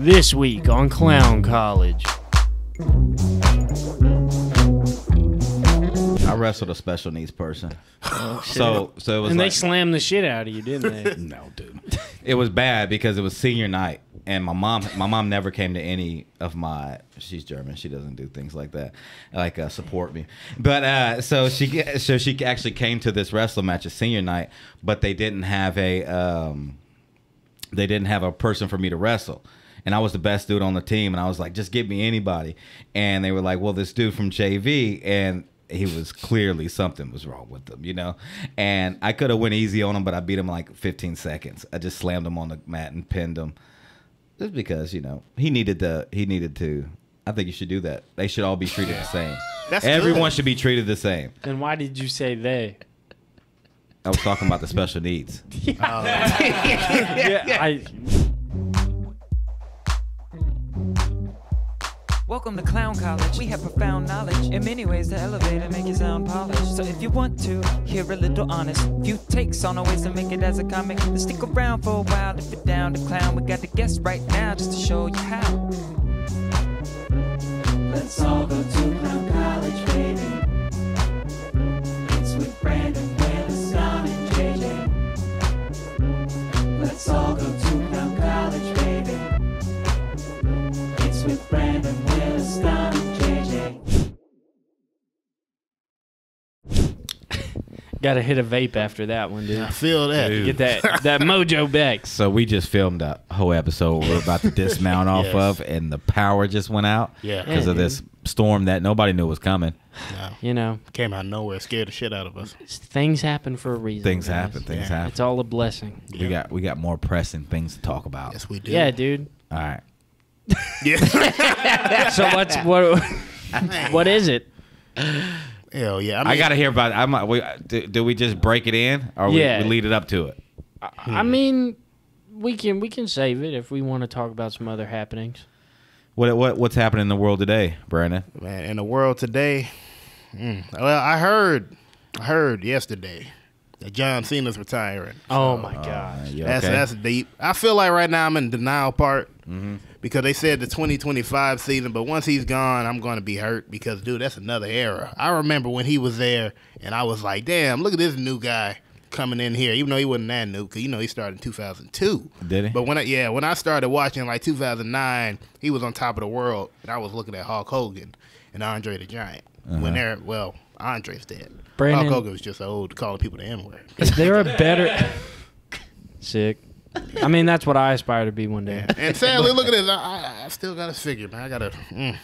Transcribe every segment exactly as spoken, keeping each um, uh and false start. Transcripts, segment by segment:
This week on Clown College. I wrestled a special needs person. Oh, shit. So, so it was and like, they slammed the shit out of you, didn't they? No, dude. It was bad because it was senior night, and my mom, my mom never came to any of my. She's German. She doesn't do things like that, like uh, support me. But uh, so she, so she actually came to this wrestling match at senior night, but they didn't have a, um, they didn't have a person for me to wrestle. And I was the best dude on the team, and I was like, just give me anybody. And they were like, well, this dude from J V, and he was clearly something was wrong with him, you know? And I could have went easy on him, but I beat him in like fifteen seconds. I just slammed him on the mat and pinned him. Just because, you know, he needed to, he needed to, I think you should do that. They should all be treated the same. That's Everyone good. should be treated the same. Then why did you say they? I was talking about the special needs. Yeah. Oh. Yeah, I... Welcome to Clown College. We have profound knowledge in many ways to elevate and make you sound polished. So if you want to hear a little honest, few takes on our ways to make it as a comic. Then stick around for a while if you're down to clown. We got the guests right now just to show you how. Let's all go to Clown College, baby. It's with Brandon, Willis, Tom, and J J. Let's all go to Clown College, baby. It's with Brandon, Willis, Tom, and J J. Gotta hit a vape after that one, dude. I feel that. Dude. Get that that mojo back. So we just filmed a whole episode we're about to dismount off yes. of, and the power just went out yeah, because yeah, of dude. this storm that nobody knew was coming. No. You know. Came out of nowhere, scared the shit out of us. Things happen for a reason. Things guys. happen, things yeah. happen. It's all a blessing. Yeah. We got we got more pressing things to talk about. Yes, we do. Yeah, dude. All right. Yeah. So what's what? What is it? Hell yeah! I, mean, I gotta hear about it. I'm. We, do, do we just break it in, or yeah. we, we lead it up to it? I, hmm. I mean, we can we can save it if we want to talk about some other happenings. What what what's happening in the world today, Brandon? Man, in the world today, mm, well, I heard I heard yesterday. John Cena's retiring. So. Oh my gosh, uh, okay? that's that's deep. I feel like right now I'm in denial part mm-hmm. because they said the twenty twenty-five season, but once he's gone, I'm going to be hurt because dude, that's another era. I remember when he was there, and I was like, damn, look at this new guy coming in here. Even though he wasn't that new, because you know he started in two thousand two. Did he? But when I, yeah, when I started watching like two thousand nine, he was on top of the world, and I was looking at Hulk Hogan and Andre the Giant. Uh-huh. When they're well, Andre's dead. Brandon, Hulk Hogan was just old, calling people the N-word. Is there a better... Sick. I mean, that's what I aspire to be one day. Yeah. And sadly, look at this. I, I still got a figure, man. I got a... Mm.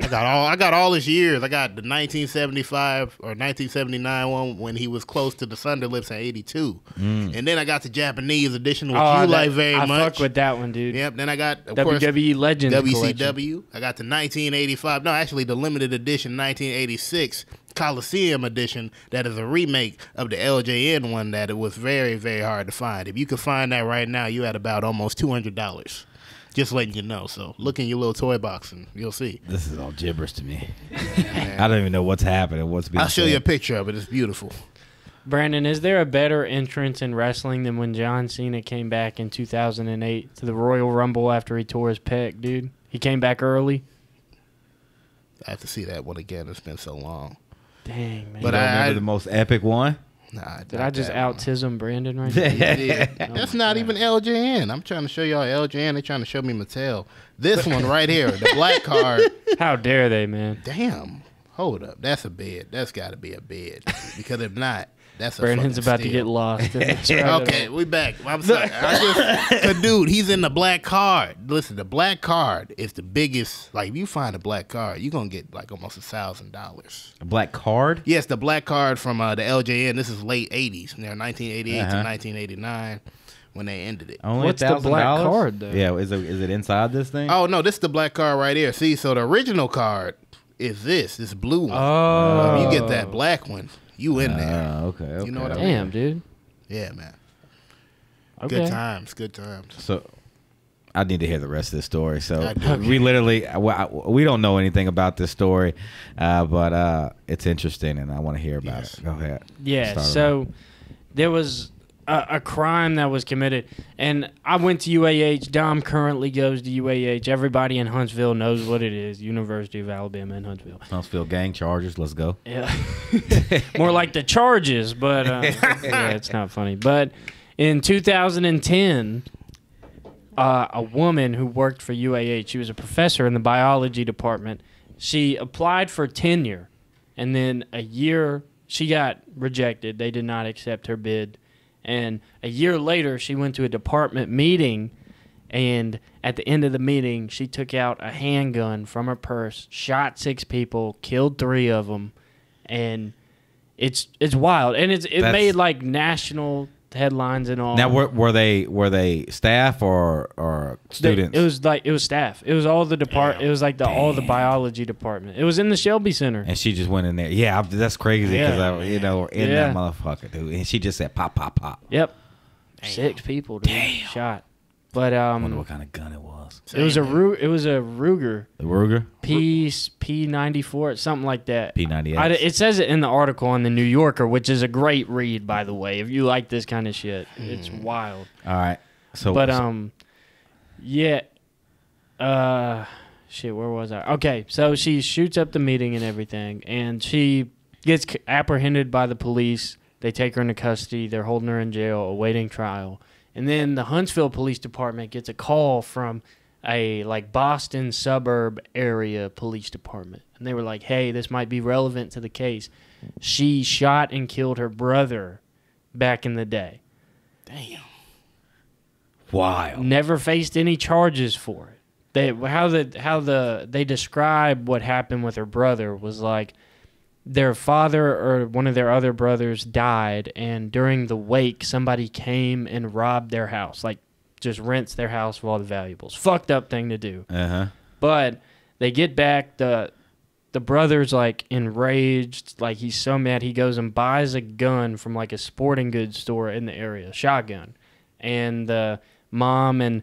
I got all. I got all his years. I got the nineteen seventy-five or nineteen seventy-nine one when he was close to the Thunderlips in eighty-two, mm. and then I got the Japanese edition, which oh, you that, like very I much. I fuck with that one, dude. Yep. Then I got of W W E Legends, W C W. Collection. I got the nineteen eighty-five. No, actually, the limited edition nineteen eighty-six Coliseum edition. That is a remake of the L J N one that it was very, very hard to find. If you could find that right now, you had about almost two hundred dollars. Just letting you know. So look in your little toy box and you'll see. This is all gibberish to me. Yeah, I don't even know what's happening. What's being I'll show said. you a picture of it. It's beautiful. Brandon, is there a better entrance in wrestling than when John Cena came back in two thousand eight to the Royal Rumble after he tore his pec, dude? He came back early. I have to see that one again. It's been so long. Dang, man. But I remember I, the most epic one. Nah, did I just autism Brandon right now? Yeah. Oh, that's not God. even L J N. I'm trying to show y'all L J N. They're trying to show me Mattel. This one right here, the black card. How dare they, man? Damn. Hold up. That's a bed. That's got to be a bed. Because if not, that's a Brandon's about steal. to get lost. Okay, we back. I'm sorry. I just, but dude, he's in the black card. Listen, the black card is the biggest. Like, if you find a black card, you're going to get like almost a thousand dollars. A black card? Yes, the black card from uh, the L J N. This is late eighties. They're nineteen eighty-eight uh-huh. to nineteen eighty-nine when they ended it. Only What's the black dollars? card, though? Yeah, is it, is it inside this thing? Oh, no, this is the black card right here. See, so the original card is this, this blue one. Oh. If you get that black one, you in there. Uh, okay, okay. You know what I mean? Damn, dude. Yeah, man. Okay. Good times, good times. So, I need to hear the rest of this story. So, we literally, we don't know anything about this story, uh, but uh, it's interesting, and I want to hear about yes. it. Go ahead. Yeah, so there was a, a crime that was committed. And I went to U A H. Dom currently goes to U A H. Everybody in Huntsville knows what it is. University of Alabama in Huntsville. Huntsville gang charges. Let's go. Yeah. More like the charges, but uh, yeah, it's not funny. But in two thousand ten... Uh, a woman who worked for U A H. She was a professor in the biology department. She applied for tenure, and then a year she got rejected. They did not accept her bid. And a year later, she went to a department meeting, and at the end of the meeting, she took out a handgun from her purse, shot six people, killed three of them, and it's it's wild. And it's it That's... made like national headlines and all. Now were, were they were they staff or or students? It was like it was staff. It was all the depart. Damn, it was like the damn. all the biology department. It was in the Shelby Center. And she just went in there. Yeah, I, that's crazy because yeah. I you know in yeah. that motherfucker, dude. And she just said pop pop pop. Yep, damn. six people dude, damn. shot. But um, I wonder what kind of gun it was. It damn. was a Ru It was a Ruger. The Ruger. P P ninety four something like that. P ninety eight. It says it in the article on the New Yorker, which is a great read, by the way. If you like this kind of shit, mm. it's wild. All right. So, but um, yeah, uh, shit. Where was I? Okay, so she shoots up the meeting and everything, and she gets apprehended by the police. They take her into custody. They're holding her in jail, awaiting trial. And then the Huntsville Police Department gets a call from a, like, Boston suburb area police department. And they were like, hey, this might be relevant to the case. She shot and killed her brother back in the day. Damn. Wild. Never faced any charges for it. They, how the, how the, they describe what happened with her brother was like, their father or one of their other brothers died, and during the wake, somebody came and robbed their house, like just rents their house of all the valuables. Fucked up thing to do. Uh-huh. But they get back. The the brother's like enraged, like he's so mad. He goes and buys a gun from like a sporting goods store in the area, shotgun. And the mom and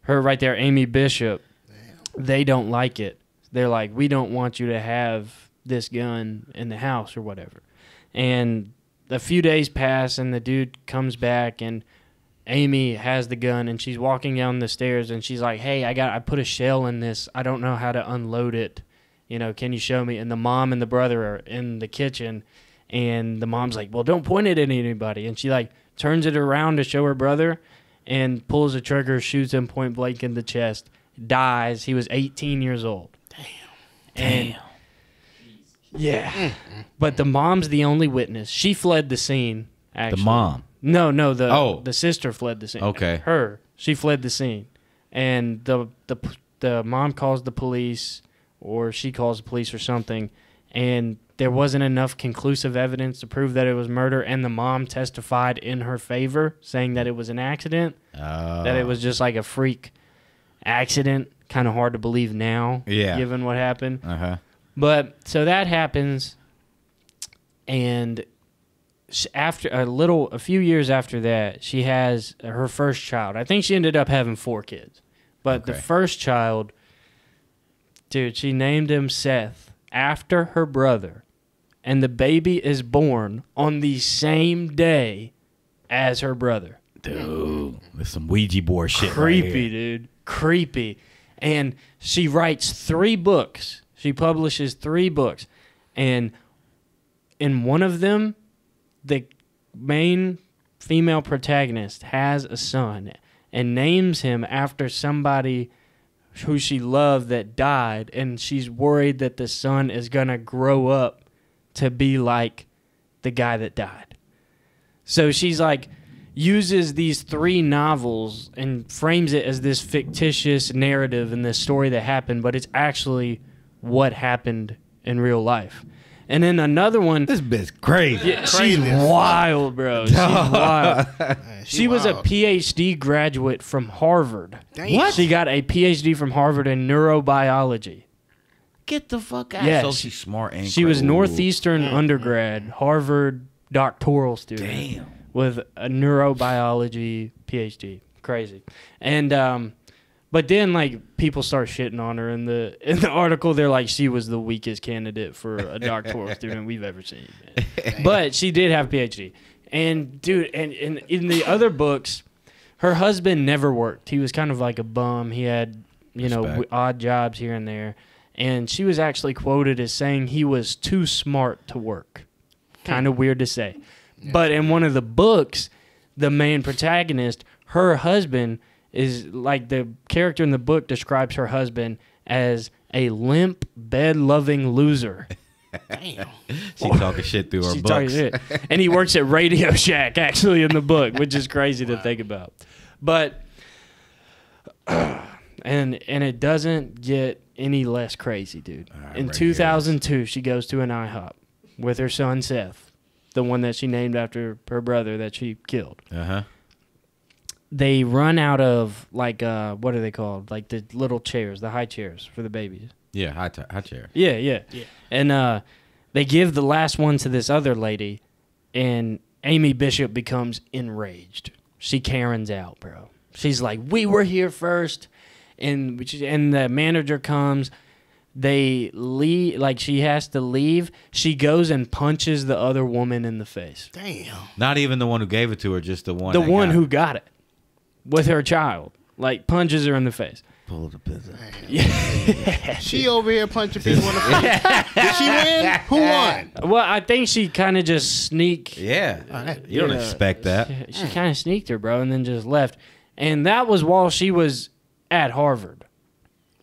her right there, Amy Bishop, damn, they don't like it. They're like, we don't want you to have this gun in the house or whatever. And a few days pass, and the dude comes back, and Amy has the gun, and she's walking down the stairs, and she's like, hey, I got I put a shell in this, I don't know how to unload it, you know, can you show me? And the mom and the brother are in the kitchen, and the mom's like, well, don't point it at anybody. And she like turns it around to show her brother and pulls the trigger, shoots him point blank in the chest, dies. He was eighteen years old. Damn. And damn. Yeah, but the mom's the only witness. She fled the scene, actually. The mom? No, no, the oh. the sister fled the scene. Okay. Her. She fled the scene. And the, the, the mom calls the police, or she calls the police or something, and there wasn't enough conclusive evidence to prove that it was murder, and the mom testified in her favor, saying that it was an accident, uh. that it was just like a freak accident. Kind of hard to believe now, yeah, given what happened. Uh-huh. But so that happens, and after a little, a few years after that, she has her first child. I think she ended up having four kids, but okay. the first child, dude, she named him Seth after her brother, and the baby is born on the same day as her brother. Dude, that's some Ouija board shit. Creepy, right here. dude, creepy. And she writes three books. She publishes three books, and in one of them, the main female protagonist has a son and names him after somebody who she loved that died, and she's worried that the son is going to grow up to be like the guy that died. So she's like, uses these three novels and frames it as this fictitious narrative and this story that happened, but it's actually what happened in real life. And then another one. This bitch crazy. Yeah, she's wild, bro. She's wild. Man, she she wild. was a PhD graduate from Harvard. Damn. What? She got a PhD from Harvard in neurobiology. Get the fuck out. Yes. So she's smart and She crazy. was Northeastern Ooh. undergrad, Harvard doctoral student. Damn. With a neurobiology PhD. Crazy. And um But then, like, people start shitting on her in the in the article. They're like, she was the weakest candidate for a doctoral student we've ever seen. But she did have a PhD. And dude, and, and in the other books, her husband never worked. He was kind of like a bum. He had, you Respect. know, odd jobs here and there. And she was actually quoted as saying he was too smart to work. Kind of weird to say. Yeah. But in one of the books, the main protagonist, her husband is like the character in the book describes her husband as a limp, bed-loving loser. Damn. She talking shit through her she books. Shit. And he works at Radio Shack, actually, in the book, which is crazy wow. to think about. But, uh, and and it doesn't get any less crazy, dude. Right, in right two thousand two, she goes to an I hop with her son, Seth, the one that she named after her brother that she killed. Uh-huh. They run out of, like, uh, what are they called? Like the little chairs, the high chairs for the babies. Yeah, high, t high chair. Yeah, yeah, yeah. And uh, they give the last one to this other lady, and Amy Bishop becomes enraged. She Karen's out, bro. She's like, "We were here first," and and the manager comes. They leave, like she has to leave. She goes and punches the other woman in the face. Damn. Not even the one who gave it to her, just the one. The one got who it. got it with her child, like punches her in the face. Pull the pizza. Yeah. She over here punching people in the face. Did she win? Who won? Well, I think she kind of just sneaked. Yeah. Uh, you don't uh, expect that. She, she kind of sneaked her, bro, and then just left. And that was while she was at Harvard.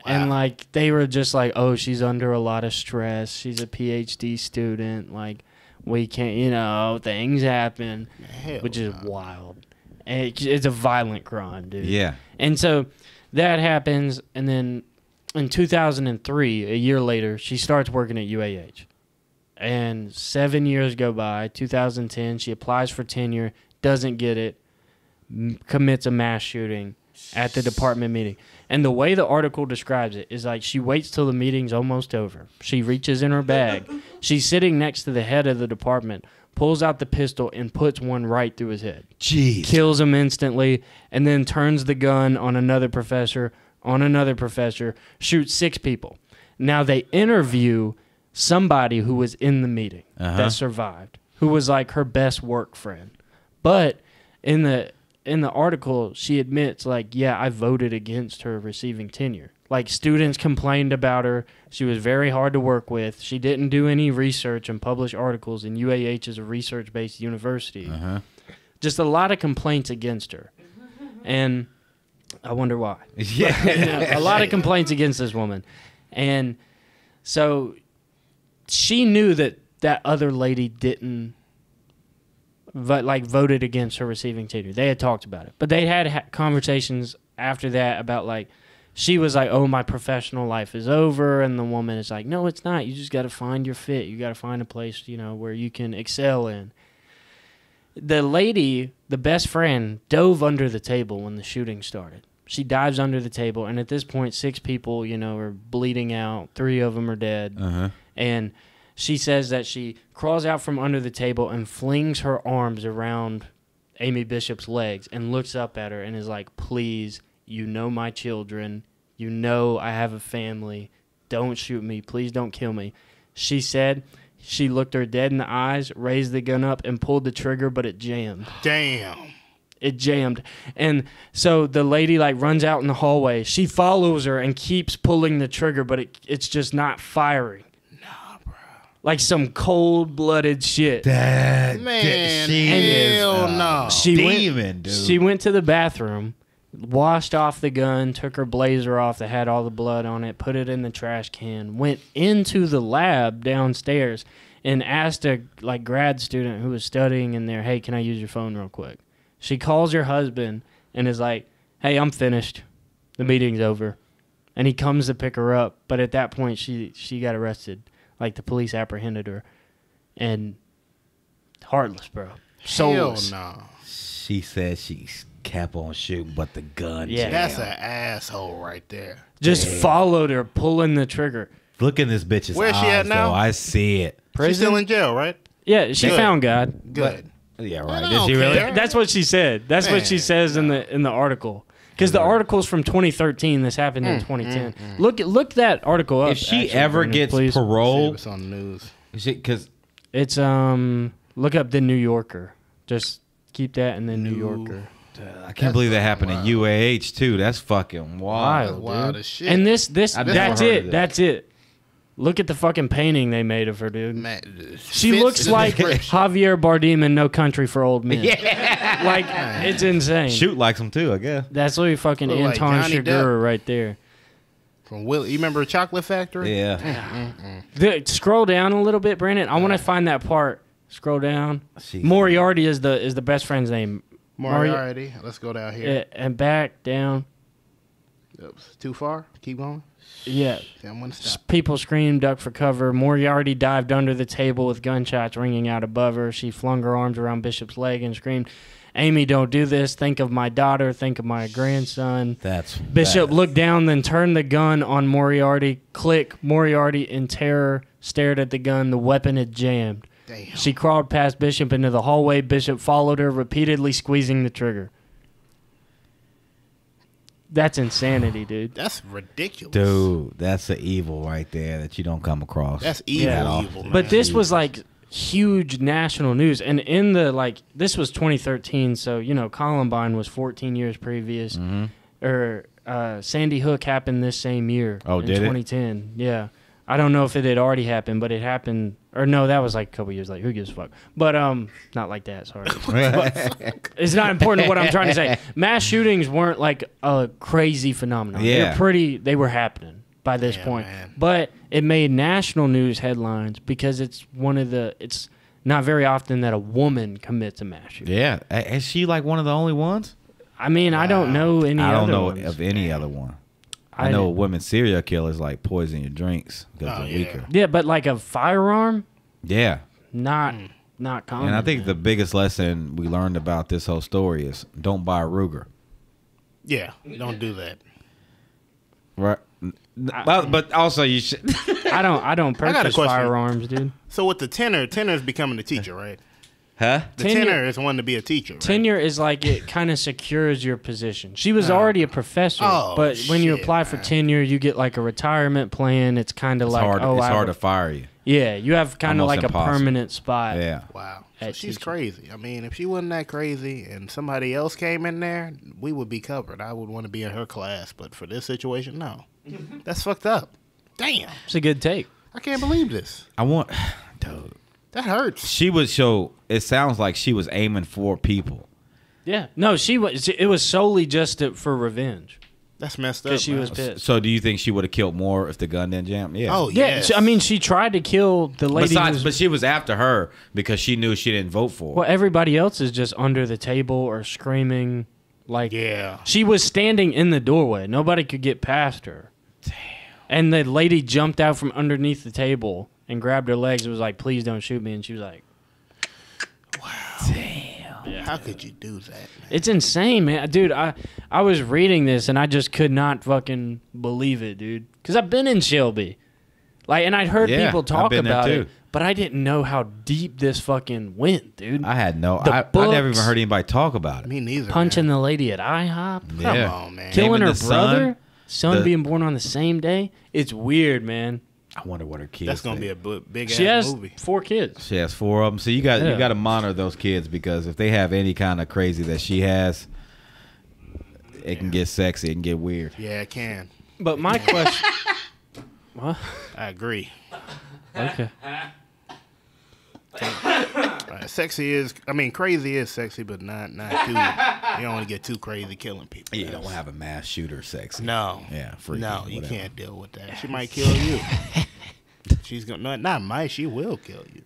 Wow. And, like, they were just like, oh, she's under a lot of stress. She's a P H D student. Like, we can't, you know, things happen, Hell which is no. wild. And it, it's a violent crime, dude. Yeah. And so... that happens, and then in two thousand three, a year later, she starts working at U A H. And seven years go by, two thousand ten, she applies for tenure, doesn't get it, m commits a mass shooting at the department meeting. And the way the article describes it is like she waits till the meeting's almost over. She reaches in her bag. She's sitting next to the head of the department, pulls out the pistol, and puts one right through his head. Jeez. Kills him instantly, and then turns the gun on another professor, on another professor, shoots six people. Now they interview somebody who was in the meeting uh-huh. that survived, who was like her best work friend. But in the in the article, she admits, like, yeah, I voted against her receiving tenure. Like, students complained about her. She was very hard to work with. She didn't do any research and publish articles, and U A H is a research-based university. Uh-huh. Just a lot of complaints against her. And I wonder why. Yeah. But, you know, a lot of complaints against this woman. And so she knew that that other lady didn't vo like voted against her receiving tenure. They had talked about it. But they had ha conversations after that about, like, she was like, oh, my professional life is over. And the woman is like, no, it's not. You just got to find your fit. You got to find a place, you know, where you can excel in. The lady, the best friend, dove under the table when the shooting started. She dives under the table. And at this point, six people, you know, are bleeding out. Three of them are dead. Uh-huh. And she says that she crawls out from under the table and flings her arms around Amy Bishop's legs and looks up at her and is like, please, you know my children. You know I have a family. Don't shoot me. Please don't kill me. She said she looked her dead in the eyes, raised the gun up, and pulled the trigger, but it jammed. Damn. It jammed. And so the lady, like, runs out in the hallway. She follows her and keeps pulling the trigger, but it, it's just not firing. Nah, bro. Like some cold-blooded shit. That man, she hell is no. She demon, went, dude. She went to the bathroom, washed off the gun, took her blazer off that had all the blood on it, put it in the trash can, went into the lab downstairs and asked a like grad student who was studying in there, hey, can I use your phone real quick? She calls her husband and is like, hey, I'm finished. The meeting's over. And he comes to pick her up, but at that point she she got arrested. Like the police apprehended her. And heartless, bro. Soulless. Hell no. She says she's cap on shoot, but the gun. Yeah, jam. That's an asshole right there. Just Damn. followed her, pulling the trigger. Look in this bitch's Where's eyes, she at now? Though. I see it. Prison? She's still in jail, right? Yeah, she Good. found God. Good. But, yeah, right. Did she really? Care. That's what she said. That's Man. what she says in the in the article. Because the article's from twenty thirteen. This happened mm, in twenty ten. Mm, mm. Look look that article up. If she actually, ever Brandon, gets please. parole, it's on the news. Because it's um. Look up the New Yorker. Just keep that and then New, New Yorker. Dude, I can't that's believe that happened wild. At U A H too. That's fucking wild, wild, wild as shit. And this, this, that's it. That. That's it. Look at the fucking painting they made of her, dude. Man, she looks like Javier Bardem in No Country for Old Men. Yeah. Like, man. It's insane. Shoot likes him too, I guess. That's what you fucking look Anton like Chigurh right there. From Willie. You remember Chocolate Factory? Yeah. Mm-mm-mm. Dude, scroll down a little bit, Brandon. I want to find that part. Scroll down. Jeez. Moriarty is the is the best friend's name. Moriarty. Moriarty. Let's go down here. Yeah, and back down. Oops. Too far? Keep going. Yeah. Stop. People screamed, ducked for cover. Moriarty dived under the table with gunshots ringing out above her. She flung her arms around Bishop's leg and screamed, "Amy, don't do this. Think of my daughter. Think of my grandson." That's Bishop bad. Looked down, then turned the gun on Moriarty. Click. Moriarty, in terror, stared at the gun. The weapon had jammed. Damn. She crawled past Bishop into the hallway. Bishop followed her, repeatedly squeezing the trigger. That's insanity, dude. That's ridiculous. Dude, that's the evil right there that you don't come across. That's evil. Yeah. evil man. But this was like huge national news. And in the, like, this was twenty thirteen, so, you know, Columbine was fourteen years previous. Mm-hmm. Or uh, Sandy Hook happened this same year. Oh, in did twenty ten. It? Yeah. I don't know if it had already happened, but it happened. Or no, that was like a couple years later. Who gives a fuck? But um, not like that. Sorry, it's not important what I'm trying to say. Mass shootings weren't like a crazy phenomenon. Yeah, they're pretty. They were happening by this yeah, point, man. But it made national news headlines because it's one of the. It's not very often that a woman commits a mass shooting. Yeah, is she like one of the only ones? I mean, wow. I don't know any. I don't other know ones. Of any other one. I, I know women serial killers like poison your drinks because oh, they're yeah. weaker. Yeah, but like a firearm? Yeah. Not mm. not common. And I think man. the biggest lesson we learned about this whole story is don't buy a Ruger. Yeah, don't do that. Right. I, but also you should. I don't I don't purchase I firearms, dude. So with the tenor, tenor is becoming a teacher, right? Huh? The tenure, tenure is one to be a teacher. Right? Tenure is like it kind of secures your position. She was oh. already a professor, oh, but when shit, you apply for man. tenure, you get like a retirement plan. It's kind of like hard, oh, it's I hard would, to fire you. Yeah, you have kind of like impossible. a permanent spot. Yeah, wow. So she's teaching. crazy. I mean, if she wasn't that crazy and somebody else came in there, we would be covered. I would want to be in her class, but for this situation, no. That's fucked up. Damn, it's a good take. I can't believe this. I want, dude. That hurts. She was so. It sounds like she was aiming for people. Yeah. No, she was. It was solely just to, for revenge. That's messed up. Because she man. was pissed. So, do you think she would have killed more if the gun didn't jam? Yeah. Oh yeah. Yes. I mean, she tried to kill the lady. Besides, who's, but she was after her because she knew she didn't vote for. Her. Well, everybody else is just under the table or screaming. Like yeah. She was standing in the doorway. Nobody could get past her. Damn. And the lady jumped out from underneath the table. And grabbed her legs and was like, "Please don't shoot me." And she was like, "Wow, damn! Yeah. How could you do that?" Man? It's insane, man, dude. I I was reading this and I just could not fucking believe it, dude. Because I've been in Shelby, like, and I'd heard yeah, people talk about it, but I didn't know how deep this fucking went, dude. I had no. The I, books, I never even heard anybody talk about it. Me neither. Punching man. the lady at I hop. Yeah. Come on, man. Killing her brother. Son, son the, being born on the same day. It's weird, man. I wonder what her kids. That's gonna think. be a big ass she has movie. Four kids. She has four of them. So you got yeah. you got to monitor those kids because if they have any kind of crazy that she has, it yeah. can get sexy. It can get weird. Yeah, it can. But my yeah. question. What? I agree. Okay. Right, sexy is. I mean, crazy is sexy, but not not too. You don't want to get too crazy killing people. You don't want to have a mass shooter sexy. No. Yeah. Freaky, no, you whatever. can't deal with that. She might kill you. She's gonna not, not might. She will kill you.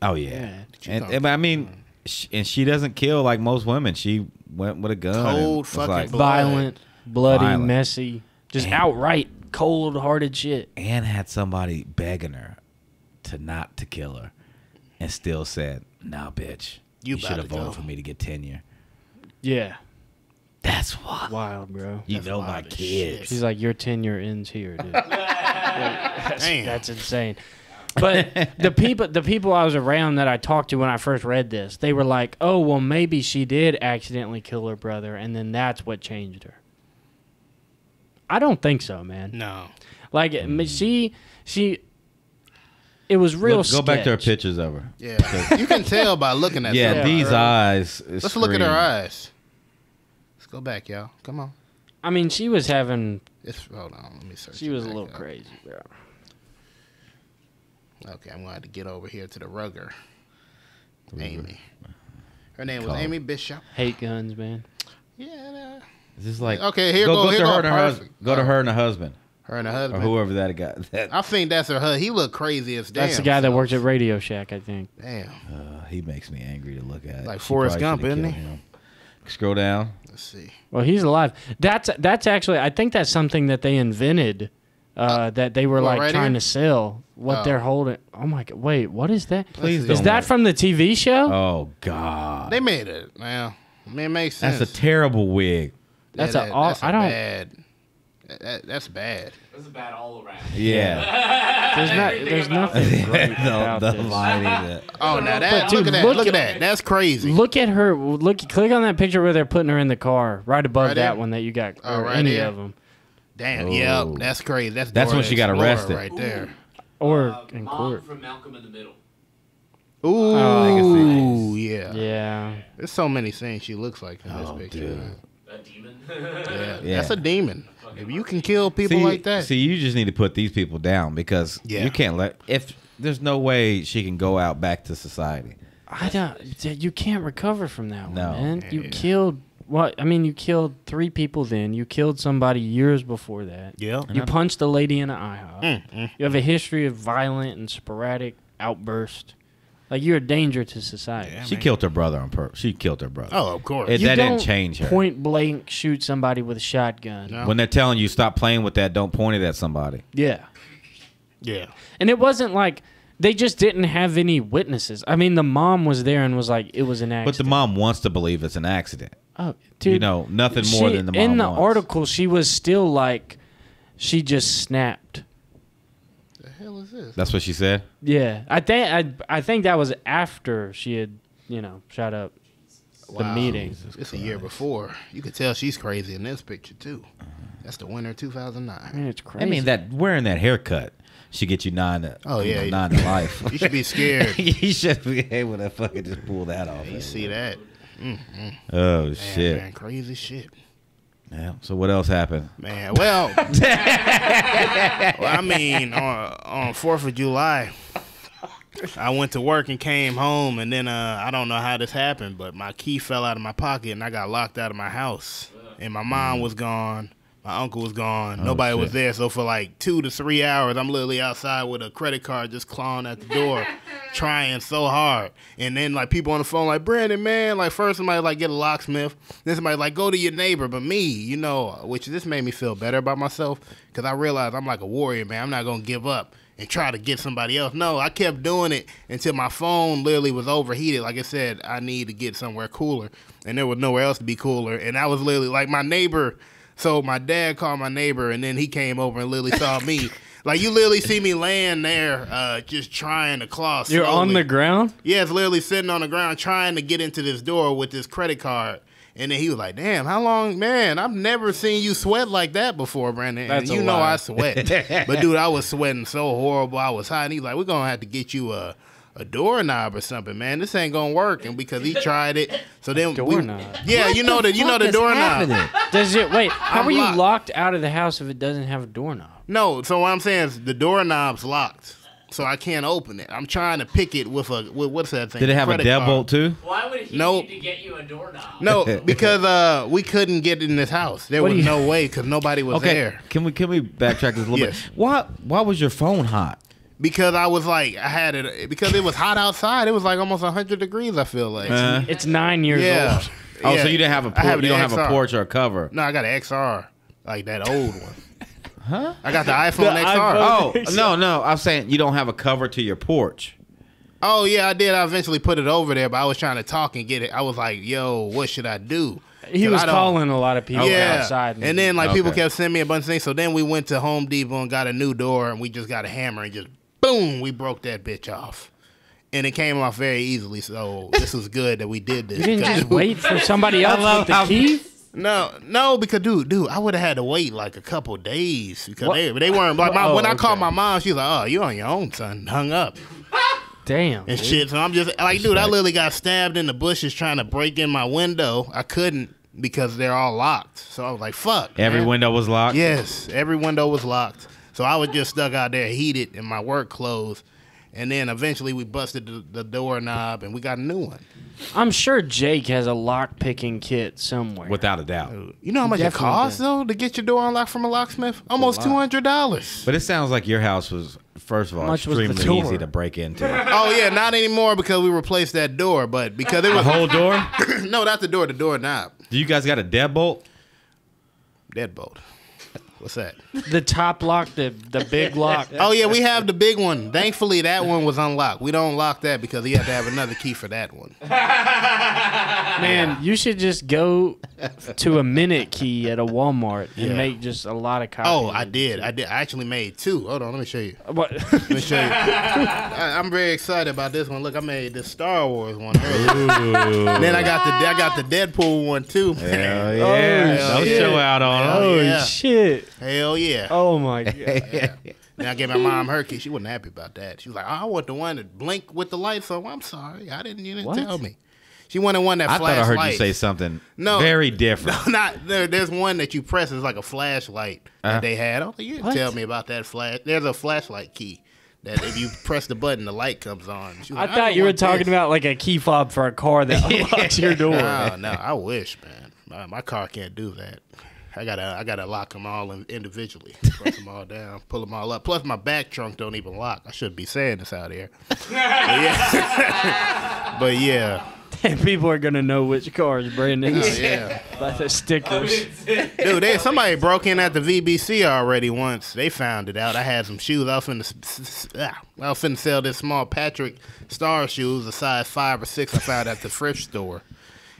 Oh yeah. yeah and, and I mean, she, and she doesn't kill like most women. She went with a gun. Cold fucking like, blood. violent, bloody, violent. messy, just and, outright cold-hearted shit. And had somebody begging her to not to kill her. And still said, "Nah, bitch, you, you should have voted go. for me to get tenure." Yeah, that's wild, wild bro. You that's know my kids. She's like, "Your tenure ends here, dude." Like, that's, that's insane. But the people, the people I was around that I talked to when I first read this, they were like, "Oh, well, maybe she did accidentally kill her brother, and then that's what changed her." I don't think so, man. No, like mm. she, she. It was real Look, Go sketch. back to her pictures of her. Yeah. You can tell by looking at Yeah, these right? eyes. Let's scream. look at her eyes. Let's go back, y'all. Come on. I mean, she was having... It's, hold on. Let me search. She was back, a little y'all. crazy, bro. Okay, I'm going to have to get over here to the Ruger. Ruger. Amy. Her name Call. was Amy Bishop. Hate guns, man. Yeah. Is this like... Okay, here go, go, go, here to, go, her go, her her go to her and her husband. Her and her husband. Or whoever that guy. That. I think that's her husband. He looked crazy as damn. That's the guy so. that worked at Radio Shack, I think. Damn. Uh, he makes me angry to look at. Like she Forrest Gump, isn't he? Him. Scroll down. Let's see. Well, he's alive. That's that's actually, I think that's something that they invented uh, uh, that they were like right trying here? to sell. What oh. they're holding. Oh, my God. Wait, what is that? Please Is that worry. from the T V show? Oh, God. They made it. Well, it makes sense. That's a terrible wig. That's yeah, an that, awful. I don't. Bad. That, that's bad. That's bad all around. Yeah. There's not. There's nothing great about no, this. That. Oh, now that. Dude, look at that. Look, look at that. That's crazy. Look at her. Look. Click on that picture where they're putting her in the car, right above right that in? one that you got. Oh, or right any in. of them. Damn. Oh. Yeah. That's crazy. That's that's when she got arrested right there. Ooh. Or uh, in Mom court. from Malcolm in the Middle. Ooh. Oh, yeah. Yeah. There's so many things she looks like in oh, this picture. Dude. A demon. yeah. yeah. That's a demon. If you can kill people see, like that. See, you just need to put these people down because yeah. you can't let... If there's no way she can go out back to society. I don't... You can't recover from that one, no. man. You yeah. killed... What? I mean, you killed three people then. You killed somebody years before that. Yeah. You punched a lady in an IHOP. Mm, mm. You have a history of violent and sporadic outbursts. Like, you're a danger to society. Yeah, she man. killed her brother on purpose. She killed her brother. Oh, of course. It, that didn't change her. Point blank, shoot somebody with a shotgun. No. When they're telling you, stop playing with that, don't point it at somebody. Yeah. Yeah. And it wasn't like, they just didn't have any witnesses. I mean, the mom was there and was like, it was an accident. But the mom wants to believe it's an accident. Oh, dude. You know, nothing more she, than the mom In the wants. article, she was still like, she just snapped. Hell is this? That's what she said? Yeah. I think I I think that was after she had, you know, shot up the wow. meeting. Jesus it's Christ. a year before. You could tell she's crazy in this picture too. That's the winter of two thousand nine. Man, it's crazy. I mean, that wearing that haircut should get you nine to, oh, yeah, you know, nine to life. You should be scared. You should be able to fucking just pull that off. Yeah, you see that? Mm-hmm. Oh, man, shit. Man, crazy shit. Yeah. So what else happened? Man, well, well I mean, on on Fourth of July, I went to work and came home, and then uh, I don't know how this happened, but my key fell out of my pocket, and I got locked out of my house. And my mom was gone, my uncle was gone, oh, nobody shit. was there. So for like two to three hours, I'm literally outside with a credit card, just clawing at the door, trying so hard. And then like people on the phone like, Brandon, man, like first somebody like get a locksmith, then somebody like go to your neighbor, but me, you know, which this made me feel better about myself because I realized I'm like a warrior, man. I'm not gonna give up and try to get somebody else. No, I kept doing it until my phone literally was overheated. Like I said, I need to get somewhere cooler, and there was nowhere else to be cooler. And I was literally like my neighbor. So my dad called my neighbor, and then he came over and literally saw me. Like, you literally see me laying there uh, just trying to claw slowly. You're on the ground? Yeah, it's literally sitting on the ground trying to get into this door with this credit card. And then he was like, damn, how long? Man, I've never seen you sweat like that before, Brandon. That's and you know lie. I sweat. But, dude, I was sweating so horrible. I was hot. And he's like, we're going to have to get you a... a doorknob or something, man. This ain't gonna work. And because he tried it, so then doorknob. We, yeah, what you know the, the you know the doorknob. Does it? Wait, how I'm are you locked. locked out of the house if it doesn't have a doorknob? No. So what I'm saying is the doorknob's locked, so I can't open it. I'm trying to pick it with a with, what's that thing? Did it have Credit a deadbolt too? Why would he nope. need to get you a doorknob? No, because uh, we couldn't get in this house. There what was no way because nobody was okay. there. Can we can we backtrack this a little yes. bit? Why why was your phone hot? Because I was like, I had it, because it was hot outside. It was like almost one hundred degrees, I feel like. Uh, it's nine years yeah. old. Oh, yeah. So you didn't have a porch, you don't X R. have a porch or a cover. No, I got an X R, like that old one. Huh? I got the iPhone the X R. iPhone. Oh, no, no. I'm saying you don't have a cover to your porch. Oh, yeah, I did. I eventually put it over there, but I was trying to talk and get it. I was like, yo, what should I do? He was calling a lot of people yeah. outside. And, and then like okay. people kept sending me a bunch of things. So then we went to Home Depot and got a new door, and we just got a hammer and just... boom, we broke that bitch off. And it came off very easily, so this was good that we did this. You didn't just wait for somebody else with the key? No, no, because dude, dude, I would have had to wait like a couple days because what? they they weren't like my, oh, when I okay. called my mom, she's like, "Oh, you on your own, son." Hung up. Damn. And dude. shit. So I'm just like, dude, I literally got stabbed in the bushes trying to break in my window. I couldn't because they're all locked. So I was like, "Fuck." Every man. window was locked. Yes, every window was locked. So I was just stuck out there, heated in my work clothes. And then eventually we busted the, the doorknob and we got a new one. I'm sure Jake has a lock picking kit somewhere. Without a doubt. You know how much Definitely it costs did. though to get your door unlocked from a locksmith? Almost two hundred dollars. But it sounds like your house was, first of all, much extremely easy to break into. Oh yeah, not anymore because we replaced that door, but because it was the whole door? No, not the door, the doorknob. Do you guys got a deadbolt? Deadbolt. What's that? The top lock, the the big lock. Oh, yeah, we have the big one. Thankfully, that one was unlocked. We don't lock that because you have to have another key for that one. Man, you should just go to a minute key at a Walmart and yeah. make just a lot of copies. Oh, I did. I did. I actually made two. Hold on, let me show you. What? Let me show you. I, I'm very excited about this one. Look, I made this Star Wars one. Then I got, the, I got the Deadpool one, too. Hell yeah. Oh, don't shit. show out on Hell Oh, yeah. shit. Hell yeah. Oh my God. Yeah. Now I gave my mom her key. She wasn't happy about that. She was like, oh, I want the one that blinked with the lights on. I'm sorry. I didn't you didn't what? tell me. She wanted one that I flashed. I thought I heard lights. you say something no, very different. No, not there, there's one that you press is like a flashlight uh-huh. that they had. Oh, you didn't what? tell me about that flash. There's a flashlight key. That if you press the button, the light comes on. Like, I thought I you were talking this. about like a key fob for a car that unlocks your door. No, no, I wish, man. My, my car can't do that. I gotta, I gotta lock them all in individually, press them all down, pull them all up. Plus, my back trunk don't even lock. I should be saying this out here. But yeah, but yeah. Damn, people are gonna know which car is brand new. Oh, yeah, by the stickers. Dude, they, somebody broke in at the V B C already once. They found it out. I had some shoes. I was finna, I was finna sell this small Patrick Star shoes, a size five or six. I found at the thrift store.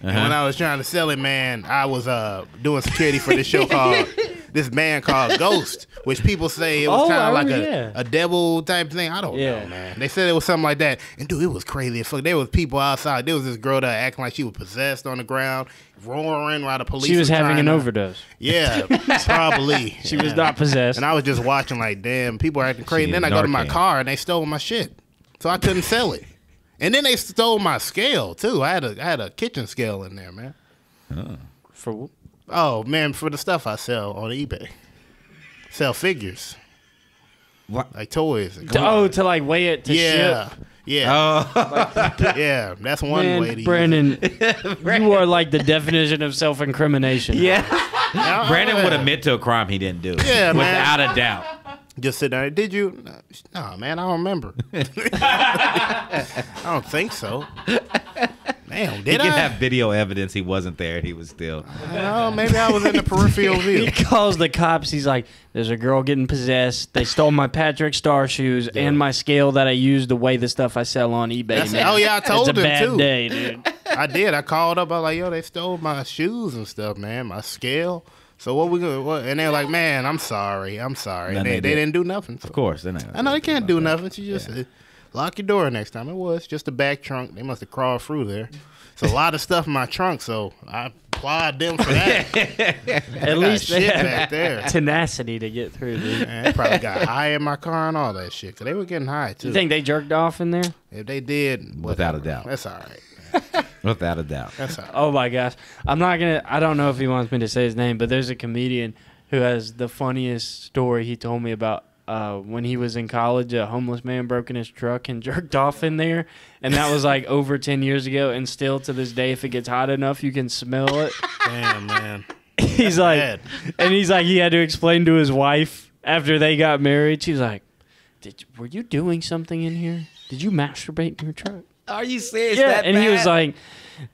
Uh-huh. And when I was trying to sell it, man, I was uh, doing security for this show called, this band called Ghost, which people say it was oh, kind of like yeah. a, a devil type thing. I don't yeah. know, man. They said it was something like that. And, dude, it was crazy as fuck. There was people outside. There was this girl that acting like she was possessed on the ground, roaring while the police She was, was having an to, overdose. Yeah, probably. She yeah. was not possessed. And I was just watching like, damn, people are acting crazy. And then I go to my car, and they stole my shit. So I couldn't sell it. And then they stole my scale too. I had a I had a kitchen scale in there, man. Oh. For what? Oh man, for the stuff I sell on eBay. Sell figures. What? Like toys. And oh, to like weigh it to yeah. ship. Yeah. Oh. Like, yeah. That's one man, way to Brandon, use it. Brandon, you are like the definition of self incrimination. Yeah. Right? Brandon would admit to a crime he didn't do. Yeah, without man. a doubt. Just sit down. Did you? No, nah, man, I don't remember. I don't think so. Damn, did I? He can I? have video evidence he wasn't there and he was still. Oh, maybe I was in the peripheral view. He calls the cops. He's like, there's a girl getting possessed. They stole my Patrick Star shoes yeah. and my scale that I use to weigh the stuff I sell on eBay. Man. Oh, yeah, I told him, too. It's a bad too. day, dude. I did. I called up. I was like, yo, they stole my shoes and stuff, man, my scale. So what we gonna? What, and they're like, man, I'm sorry, I'm sorry. They, they, did. they didn't do nothing. So. Of course, they not. I know they can't do nothing. She just yeah. said, lock your door next time. It was just the back trunk. They must have crawled through there. It's a lot of stuff in my trunk, so I applaud them for that. At least they shit back there. Tenacity to get through. Dude. Man, they probably got high in my car and all that shit. Cause they were getting high too. You think they jerked off in there? If they did, without whatever. a doubt, that's all right. Without a doubt. That's right. Oh my gosh, I'm not gonna. I don't know if he wants me to say his name, but there's a comedian who has the funniest story he told me about uh, when he was in college. A homeless man broke in his truck and jerked off in there, and that was like over ten years ago. And still to this day, if it gets hot enough, you can smell it. Damn, man. He's That's like, bad. and he's like, he had to explain to his wife after they got married. She's like, Did, were you doing something in here? Did you masturbate in your truck? Are you serious? Yeah, that and bad? he was like,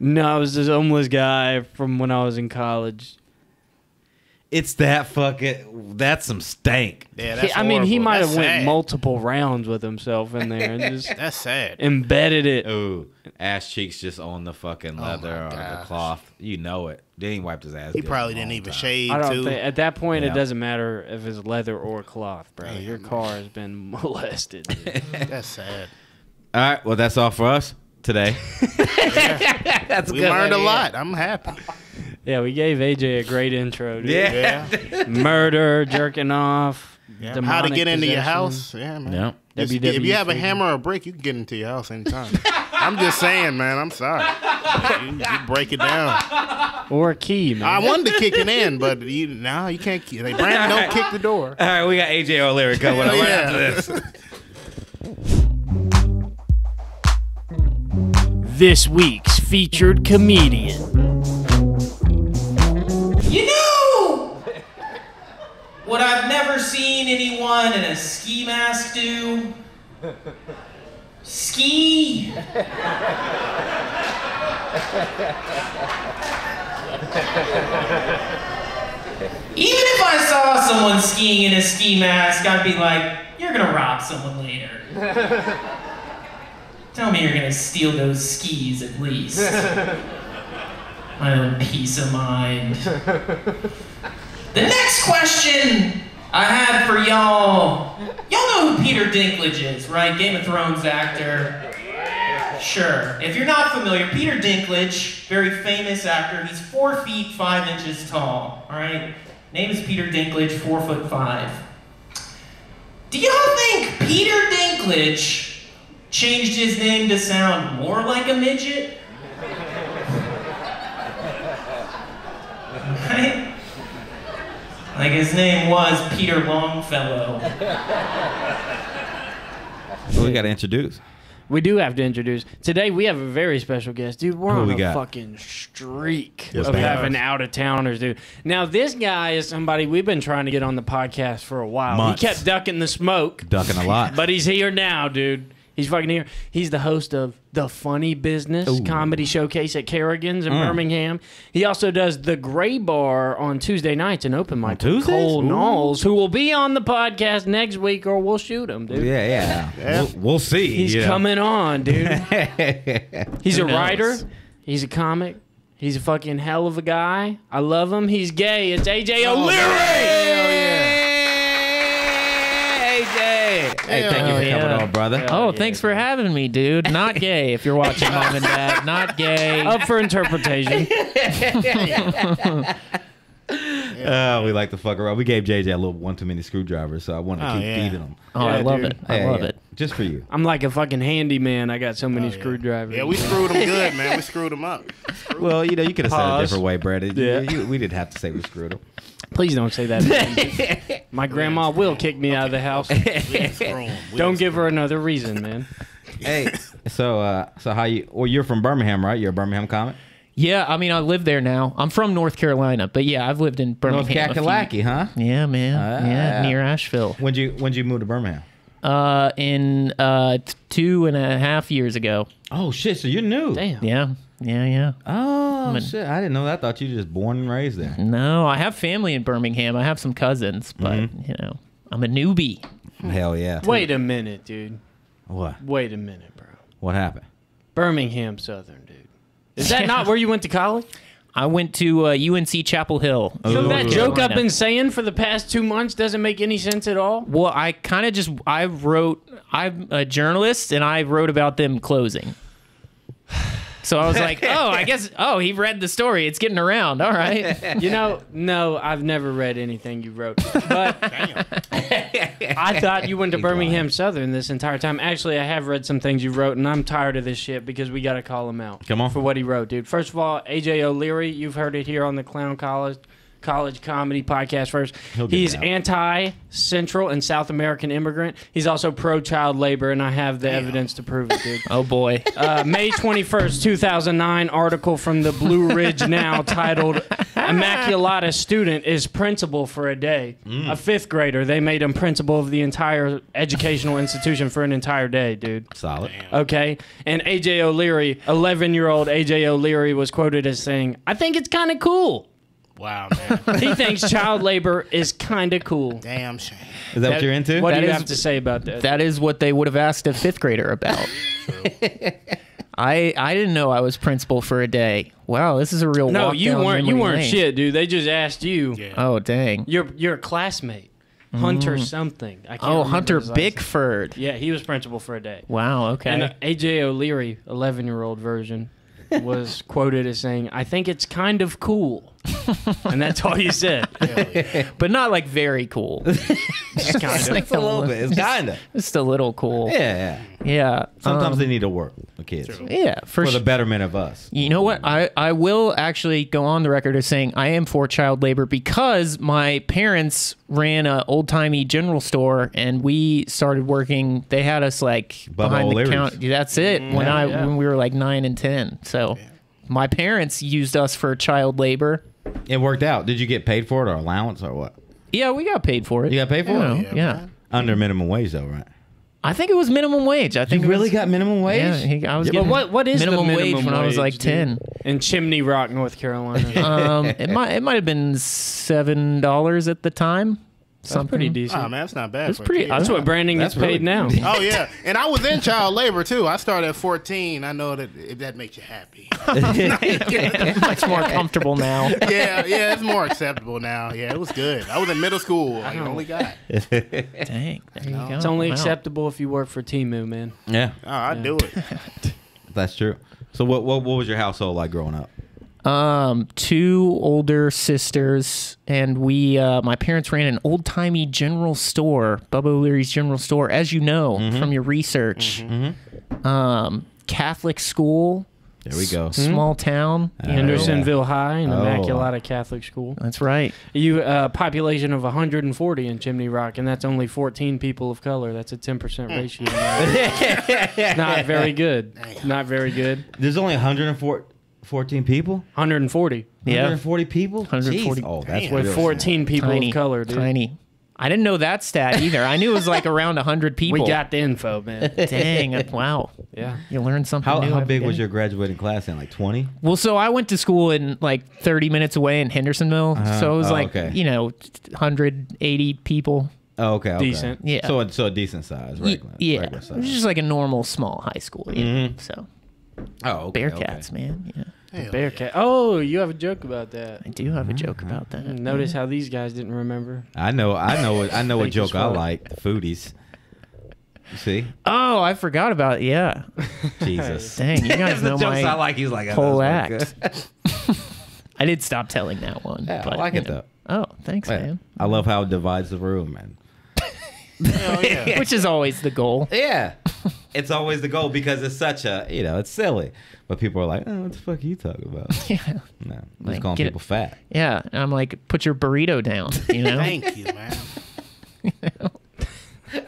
"No, I was this homeless guy from when I was in college." It's that fucking. That's some stank. Yeah, that's. He, I mean, he might that's have sad. went multiple rounds with himself in there and just. That's sad. Embedded it. Ooh, ass cheeks just on the fucking leather oh or gosh. the cloth. You know it. Then he wiped his ass. He probably didn't even time. shave. I don't too. Think, at that point, yeah. it doesn't matter if it's leather or cloth, bro. Damn. Your car has been molested. That's sad. All right, well, that's all for us today. yeah. that's we good learned idea. a lot. I'm happy. Yeah, we gave A J a great intro, dude. Yeah. yeah. Murder, jerking off. Yeah. How to get into possession. Your house. Yeah, man. Yep. Just, if you have a hammer or a brick, you can get into your house anytime. I'm just saying, man. I'm sorry. You, you break it down. Or a key, man. I wanted to kick it in, but you, no, you can't. They Brandon, right. Don't kick the door. All right, we got A J O'Leary coming up right after this. This week's featured comedian. You know what I've never seen anyone in a ski mask do? Ski. Even if I saw someone skiing in a ski mask, I'd be like, you're gonna rob someone later. Tell me you're gonna steal those skis at least. My own peace of mind. The next question I had for y'all, y'all know who Peter Dinklage is, right? Game of Thrones actor. Sure. If you're not familiar, Peter Dinklage, very famous actor. He's four feet five inches tall. All right. Name is Peter Dinklage, four foot five. Do y'all think Peter Dinklage changed his name to sound more like a midget? Right? Like his name was Peter Longfellow. Well, we gotta introduce. We do have to introduce. Today we have a very special guest, dude. We're Who on we a got? fucking streak yes, of having out-of-towners, dude. Now this guy is somebody we've been trying to get on the podcast for a while. Months. He kept ducking the smoke. Ducking a lot. But he's here now, dude. He's fucking here. He's the host of The Funny Business Ooh. Comedy Showcase at Kerrigan's in mm. Birmingham. He also does The Gray Bar on Tuesday nights and open mic with Cole Ooh. Knowles, who will be on the podcast next week, or we'll shoot him, dude. Yeah, yeah. yeah. We'll, we'll see. He's yeah. coming on, dude. He's a writer. He's a comic. He's a fucking hell of a guy. I love him. He's gay. It's A J oh, O'Leary. Hell yeah. Hey, thank you for coming yeah. on, brother. Oh, yeah. Thanks for having me, dude. Not gay, if you're watching, Mom and Dad. Not gay. Up for interpretation. Oh, we like to fuck around. We gave J J a little one too many screwdrivers, so I want to oh, keep yeah. feeding him. Oh, yeah, I love dude. it. I yeah, love yeah. it. Just for you. I'm like a fucking handyman. I got so many oh, yeah. screwdrivers. Yeah, we screwed him good, man. We screwed him up. Screwed well, you know, you could have said it a different way, Brad. Yeah. You, you, we didn't have to say we screwed him. Please don't say that. My grandma will kick me okay. out of the house. Don't give her another reason, man. Hey, so uh, so how you? Well, you're from Birmingham, right? You're a Birmingham comic. Yeah, I mean, I live there now. I'm from North Carolina, but yeah, I've lived in Birmingham. North Kakalaki, huh? Yeah, man. Uh, yeah, yeah, near Asheville. When did you When did you move to Birmingham? Uh, in uh two and a half years ago. Oh shit! So you're new. Damn. Yeah. Yeah, yeah. Oh, an, shit. I didn't know that. I thought you were just born and raised there. No, I have family in Birmingham. I have some cousins, but, mm-hmm. you know, I'm a newbie. Hell yeah. Wait a minute, dude. What? Wait a minute, bro. What happened? Birmingham Southern, dude. Is that not where you went to college? I went to uh, U N C Chapel Hill. So Ooh. that joke I've been saying for the past two months doesn't make any sense at all? Well, I kind of just, I wrote, I'm a journalist, and I wrote about them closing. So I was like, oh, I guess, oh, he read the story. It's getting around. All right. You know, no, I've never read anything you wrote. But Damn. I thought you went to Birmingham Southern this entire time. Actually, I have read some things you wrote, and I'm tired of this shit because we got to call him out Come on. for what he wrote, dude. First of all, A J O'Leary, you've heard it here on the Clown College College Comedy Podcast first. He's anti-Central and South American immigrant. He's also pro-child labor, and I have the Damn. evidence to prove it, dude. Oh, boy. Uh, May twenty-first, two thousand nine, article from the Blue Ridge Now titled, Immaculata Student is Principal for a Day. Mm. A fifth grader. They made him principal of the entire educational institution for an entire day, dude. Solid. Damn. Okay. And A J O'Leary, eleven-year-old A J O'Leary was quoted as saying, I think it's kind of cool. Wow, man. He thinks child labor is kind of cool. Damn shame. Is that, that what you're into? What that do you is, have to say about that? That is what they would have asked a fifth grader about. I I didn't know I was principal for a day. Wow, this is a real no. Walk you down weren't. You weren't lane. shit, dude. They just asked you. Yeah. Oh dang. You're you're a classmate. Hunter mm. something. I can't oh, Hunter Bickford. Yeah, he was principal for a day. Wow. Okay. And uh, A J O'Leary, eleven-year-old version, was quoted as saying, "I think it's kind of cool." and that's all you said. Yeah. But not like very cool. Just kind of. It's a little bit. It's kind of. Just a little cool. Yeah. Yeah. Sometimes um, they need to work, the kids. True. Yeah. For, for the betterment of us. You know what? I, I will actually go on the record as saying I am for child labor because my parents ran an old-timey general store and we started working. They had us like Bubba behind the counter. That's it. Mm, when, yeah, I, yeah. when we were like nine and ten. So yeah. my parents used us for child labor. It worked out. Did you get paid for it or allowance or what? Yeah, we got paid for it. You got paid for yeah, it? Yeah. yeah. Under minimum wage though, right? I think it was minimum wage. I think you really was, got minimum wage? Yeah, he, I was yeah, getting what, what is minimum, minimum wage, wage when I was like dude. ten? In Chimney Rock, North Carolina. um, it, might, it might have been seven dollars at the time. Something. That's pretty decent. Oh, man, that's not bad. That's pretty. That's what Brandon gets paid now. Oh yeah, and I was in child labor too. I started at fourteen. I know that if that makes you happy, much more comfortable now. Yeah, yeah, it's more acceptable now. Yeah, it was good. I was in middle school. I only got. Dang, there you go. It's only wow. acceptable if you work for Temu, man. Yeah, oh, I yeah. do it. That's true. So, what what what was your household like growing up? Um, two older sisters, and we, uh, my parents ran an old timey general store, Bubba O'Leary's General Store, as you know, mm-hmm. from your research, mm-hmm. um, Catholic school, there we go, small mm-hmm. town, oh, Hendersonville yeah. High, an oh. Immaculata Catholic school. That's right. You, uh, population of one hundred forty in Chimney Rock, and that's only fourteen people of color. That's a ten percent ratio. It's not very good. Not very good. There's only one hundred forty. fourteen people? one hundred forty. Yeah. one hundred forty people? one hundred forty. Jeez. Oh, that's with fourteen people tiny, of color, dude. Tiny. I didn't know that stat either. I knew it was like around one hundred people. We got the info, man. Dang. Wow. Yeah. You learned something how, new. How big day. was your graduating class then? Like twenty? Well, so I went to school in like thirty minutes away in Hendersonville. Uh-huh. So it was oh, like, okay. you know, one hundred eighty people. Oh, okay, okay. Decent. Yeah. So, so a decent size, right? Yeah. Regular size. It was just like a normal small high school. Yeah. Mm-hmm. So. Oh, okay, Bearcats, okay. man. Yeah. Bearcat. Oh, you have a joke about that. I do have a joke about that. Notice how these guys didn't remember. I know. I know. I know a joke I like. The foodies. See? Oh, I forgot about it. Yeah. Jesus. Dang, you guys know the jokes I like. He's like whole act. I did stop telling that one. Yeah, but, I like it though. Oh, thanks, yeah. man. I love how it divides the room, man. Oh, yeah. Which is always the goal. Yeah. It's always the goal because it's such a, you know, it's silly. But people are like, oh, what the fuck are you talking about? Yeah. No, I'm like, just calling people it. fat. Yeah. And I'm like, put your burrito down, you know? Thank you, man. You know?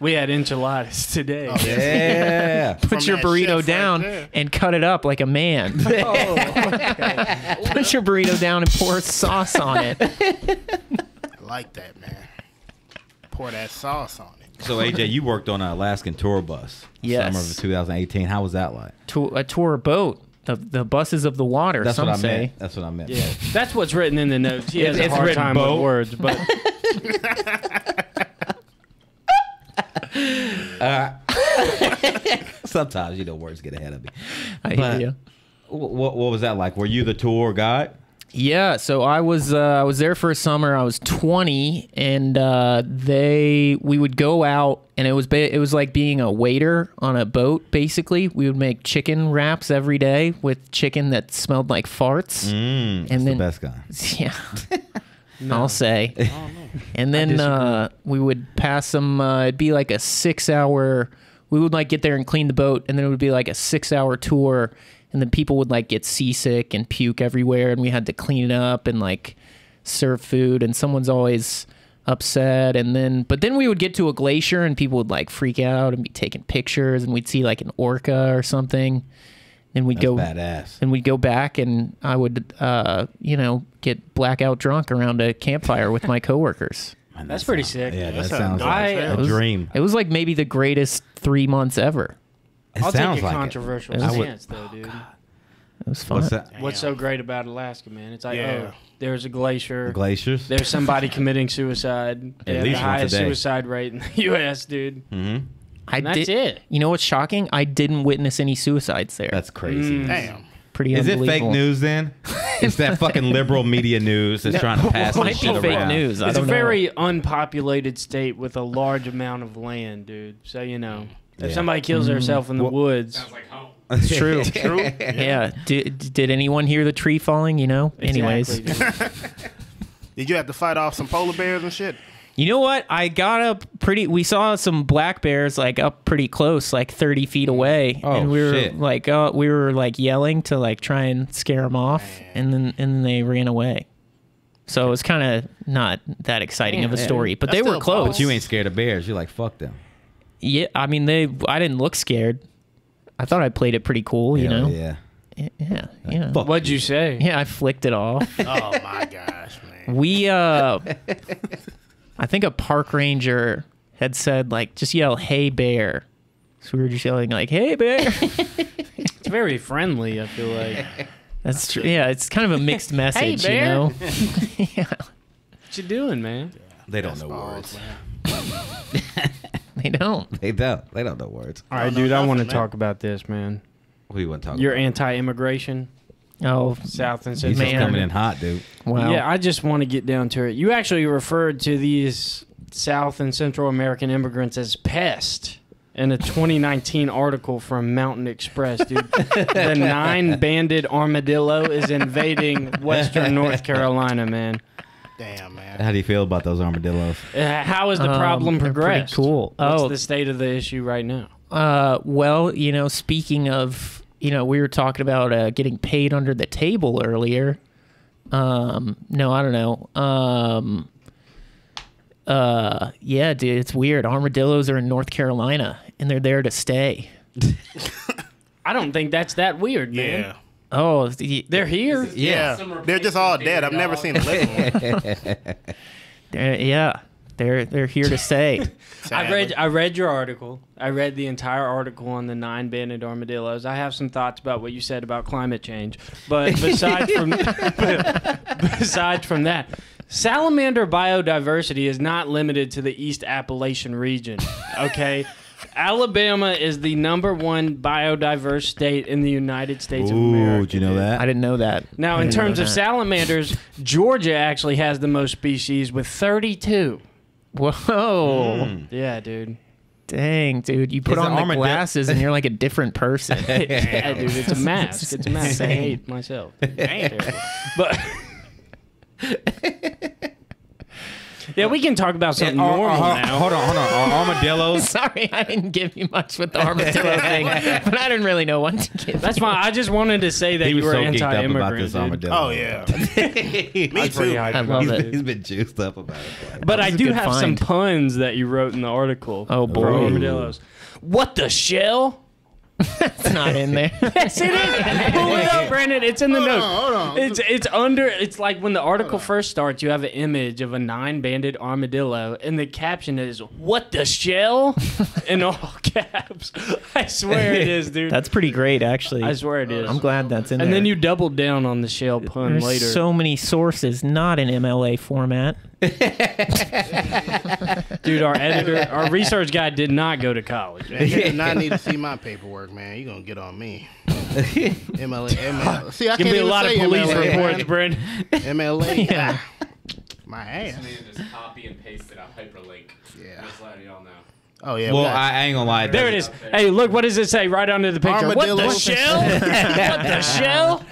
We had enchiladas today. Oh, yeah. yeah. Put From your burrito down right and cut it up like a man. Oh, okay. Put your burrito down and pour sauce on it. I like that, man. Pour that sauce on it. So A J, you worked on an Alaskan tour bus. Yes. Summer of two thousand eighteen. How was that like? To, a tour boat. The, the buses of the water. That's some what I say. meant. That's what I meant. Yeah. That's what's written in the notes. He has it's, a hard time boat. with words, but. uh, sometimes you know words get ahead of me. I but hear you. What what was that like? Were you the tour guide? Yeah, so I was uh, I was there for a summer. I was twenty, and uh, they we would go out, and it was ba it was like being a waiter on a boat. Basically, we would make chicken wraps every day with chicken that smelled like farts. Mm, and that's then, the best guy. Yeah, no. I'll say. Oh, no. And then uh, we would pass them. Uh, it'd be like a six hour. We would like get there and clean the boat, and then it would be like a six hour tour. And then people would like get seasick and puke everywhere, and we had to clean it up and like serve food, and someone's always upset. And then, but then we would get to a glacier and people would like freak out and be taking pictures, and we'd see like an orca or something. And we'd That's go badass. And we'd go back, and I would, uh, you know, get blackout drunk around a campfire with my coworkers. Man, that's, that's pretty sound, sick. Yeah, that, that sounds like a dream. It was like maybe the greatest three months ever. It I'll sounds take a like controversial it. stance, would, though, dude. Oh it was fun. What's, What's so great about Alaska, man? It's like, yeah. oh, there's a glacier. The glaciers. There's somebody committing suicide. At yeah, least the highest a day. suicide rate in the U S, dude. Mm-hmm. I that's did, it. You know what's shocking? I didn't witness any suicides there. That's crazy. Mm. Damn. Pretty Is it fake news then? It's that fucking liberal media news that's no, trying to pass this shit fake around. News. I it's don't a know. very unpopulated state with a large amount of land, dude. So, you know. If yeah. somebody kills herself in the well, woods, sounds like home. It's true. True. Yeah. yeah. Did, did anyone hear the tree falling? You know? Anyways. Exactly. Did you have to fight off some polar bears and shit? You know what? I got up pretty... We saw some black bears, like, up pretty close, like, thirty feet away. Oh, and we were, shit. like, uh, we were, like, yelling to, like, try and scare them off. Man. And then and then they ran away. So it was kind of not that exciting yeah, of a story. Yeah. But That's they were close. But you ain't scared of bears. You're like, fuck them. Yeah. I mean, they... I didn't look scared. I thought I played it pretty cool, you yeah, know? Yeah. Yeah. yeah. Like, what'd you say? Yeah, I flicked it off. Oh, my gosh, man. We, uh... I think a park ranger had said, like, just yell, hey, bear. So we were just yelling, like, hey, bear. It's very friendly, I feel like. That's true. Yeah, it's kind of a mixed message, hey, bear. You know? yeah. What you doing, man? They don't That's know words. They don't. They don't. They don't know words. All right, dude, I want to talk about this, man. What do you want to talk Your about? Your anti-immigration. Oh, South and South. He's coming in hot, dude. Wow. Yeah, I just want to get down to it. You actually referred to these South and Central American immigrants as pests in a twenty nineteen article from Mountain Express, dude. The nine-banded armadillo is invading Western North Carolina, man. Damn, man. How do you feel about those armadillos? Uh, how has the problem um, progressed? Pretty cool. What's oh. the state of the issue right now? Uh, well, you know, speaking of... You know, we were talking about uh, getting paid under the table earlier. Um, no, I don't know. Um, uh, yeah, dude, it's weird. Armadillos are in North Carolina, and they're there to stay. I don't think that's that weird, man. Yeah. Oh, they're here? Yeah. yeah. They're just all dead. I've never seen a living one. Yeah. They're they're here to stay. I read I read your article. I read the entire article on the nine-banded armadillos. I have some thoughts about what you said about climate change, but besides from besides from that, salamander biodiversity is not limited to the East Appalachian region. Okay. Alabama is the number one biodiverse state in the United States Ooh, of America. Did you know that? I didn't know that. Now, in terms of salamanders, Georgia actually has the most species with thirty-two. Whoa. Mm. Yeah, dude. Dang, dude. You put it's on the glasses and you're like a different person. Yeah, dude. It's a mask. It's a mask. I hate myself. Damn. But... Yeah, we can talk about something yeah, normal uh, uh, now. Hold on, hold on. Uh, armadillos. Sorry, I didn't give you much with the armadillo thing, but I didn't really know what to give. That's fine. I just wanted to say that he you were so anti-immigrant. Oh yeah, me too. I love he's, it. He's been juiced up about it. But I do have find. some puns that you wrote in the article. Oh boy, armadillos. What the shell? It's not in there. Yes, it is. Pull it up, Brandon. It's in the hold notes. On, hold on. It's it's under. It's like when the article first starts, you have an image of a nine-banded armadillo, and the caption is "What the shell?" in all caps. I swear it is, dude. That's pretty great, actually. I swear it is. I'm glad that's in and there. And then you doubled down on the shell pun There's later. So many sources, not in M L A format. Dude, our editor, our research guy did not go to college. Man, you do not need to see my paperwork, man. You're going to get on me. M L A, M L A. See, I Give can't me a even lot say of police M L A, reports, Brent. M L A. Yeah. My ass. Just copy and paste it. I'll hyperlink. Yeah. Just letting y'all know. Oh, yeah. Well, we I, I ain't going to lie. There it is. Hey, look, what does it say right under the picture? Armadillo. What the shell? What the shell?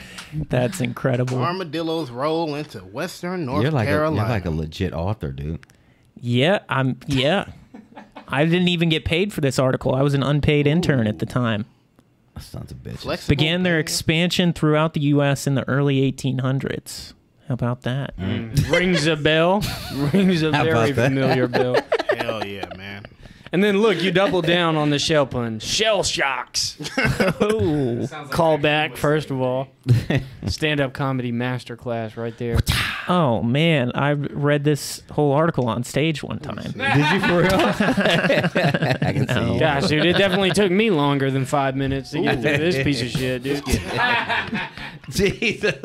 That's incredible. Armadillos roll into Western North you're like Carolina. A, you're like a legit author, dude. Yeah, I'm. Yeah, I didn't even get paid for this article. I was an unpaid intern Ooh. at the time. Sons of bitches. Flexible Began their expansion throughout the U S in the early eighteen hundreds. How about that? Mm. Rings a bell. Rings a How very familiar bell. Hell yeah, man. And then look, you double down on the shell pun. Shell shocks. Ooh. Like Call back, first of all. Stand-up comedy masterclass right there. Oh, man. I read this whole article on stage one time. Did you for real? I can no. see. Gosh, dude, it definitely took me longer than five minutes to get Ooh. through this piece of shit, dude. Jesus.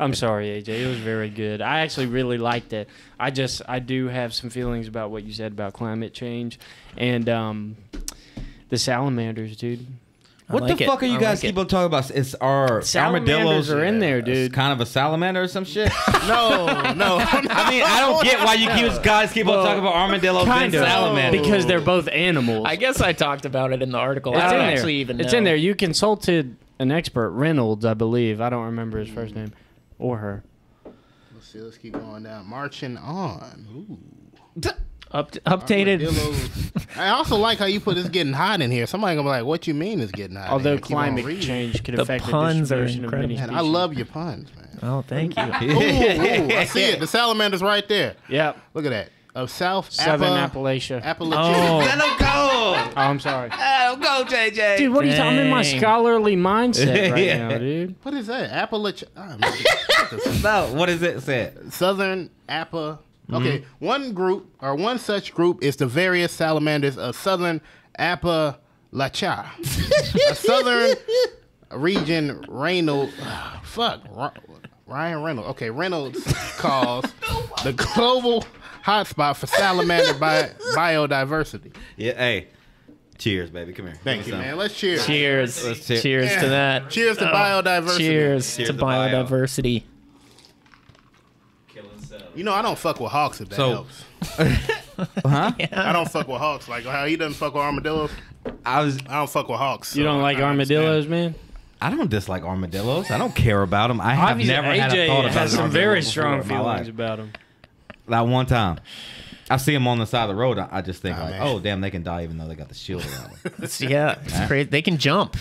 I'm sorry, A J. It was very good. I actually really liked it. I just, I do have some feelings about what you said about climate change. And um, the salamanders, dude. What like the it. fuck are you I guys like keep on talking about? It's our armadillos are in there, dude. It's kind of a salamander or some shit. no, no, no. I mean, I don't get why you keep, guys keep well, on talking about armadillos and salamanders. Because they're both animals. I guess I talked about it in the article. It's I don't in actually there. even know. It's in there. You consulted an expert, Reynolds, I believe. I don't remember his first name or her. Let's see. Let's keep going down. Marching on. Ooh. Up updated. I also like how you put "it's getting hot in here." Somebody gonna be like, "What you mean it's getting hot?" Although climate change could affect the distribution of many species. I love your puns, man. Oh, thank you. ooh, ooh, I see it. The salamander's right there. Yep. Look at that. Of South Southern Appa, Appalachia. Appalachia. Oh. Let him go. Oh, I'm sorry. Let him go, J J. Dude, what Dang. are you talking? I'm in my scholarly mindset right yeah. now, dude. What is that? Appalachia. Oh, man. No, what is it? Said Southern Appa. Okay, mm-hmm. one group or one such group is the various salamanders of southern Appalachia, a southern region Reynolds, uh, fuck, Ryan Reynolds. Okay, Reynolds calls the global hotspot for salamander bi biodiversity. Yeah, hey, cheers, baby, come here. Thank you, something. man. Let's cheers. Cheers. Let's cheer. Cheers yeah. to that. Cheers to oh, biodiversity. Cheers, cheers to, to biodiversity. Bio. You know, I don't fuck with hawks if that so, helps. huh? Yeah. I don't fuck with hawks. Like how he doesn't fuck with armadillos. I was. I don't fuck with hawks. So you don't like I armadillos, understand. man? I don't dislike armadillos. I don't care about them. I have Obviously, never A J had a thought about has some very strong feelings about them. That like one time, I see them on the side of the road. I, I just think, oh, like, man. oh damn, they can die even though they got the shield around them. It's, yeah, it's right? crazy. They can jump.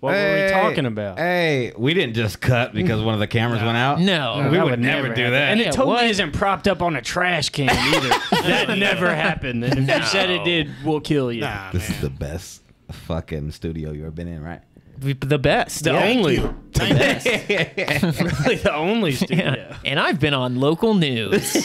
What hey, were we talking about? Hey, we didn't just cut because one of the cameras no. went out. No. no we would, would never, never do that. And it yeah, totally what? isn't propped up on a trash can either. That never happened. And if no. you said it did, we'll kill you. Nah, this man. is the best fucking studio you've ever been in, right? The best. The yeah. only. The best. Really the only studio. Yeah. And I've been on local news.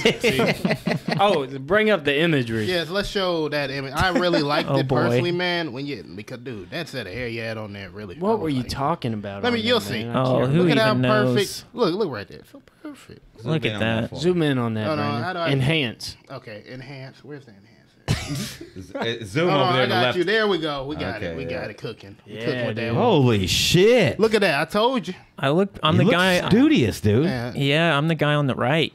Oh, bring up the imagery. Yes, let's show that image. I really liked oh, it boy. personally, man. When you because dude, that set of hair you had on there really. What were you like, talking about? Let me. You'll see. Oh, who look even at how knows? Perfect. Look, look right there. So perfect. Zoom look at that. Zoom in on that. Oh, no, how do I enhance. Okay, enhance. Where's the enhance? Zoom oh, over there I got to the left. you. There we go. We got okay, it. We yeah. got it cooking. We yeah, cooking with that Holy one. shit! Look at that. I told you. I look. I'm you the look guy. Studious, dude. Yeah. yeah, I'm the guy on the right.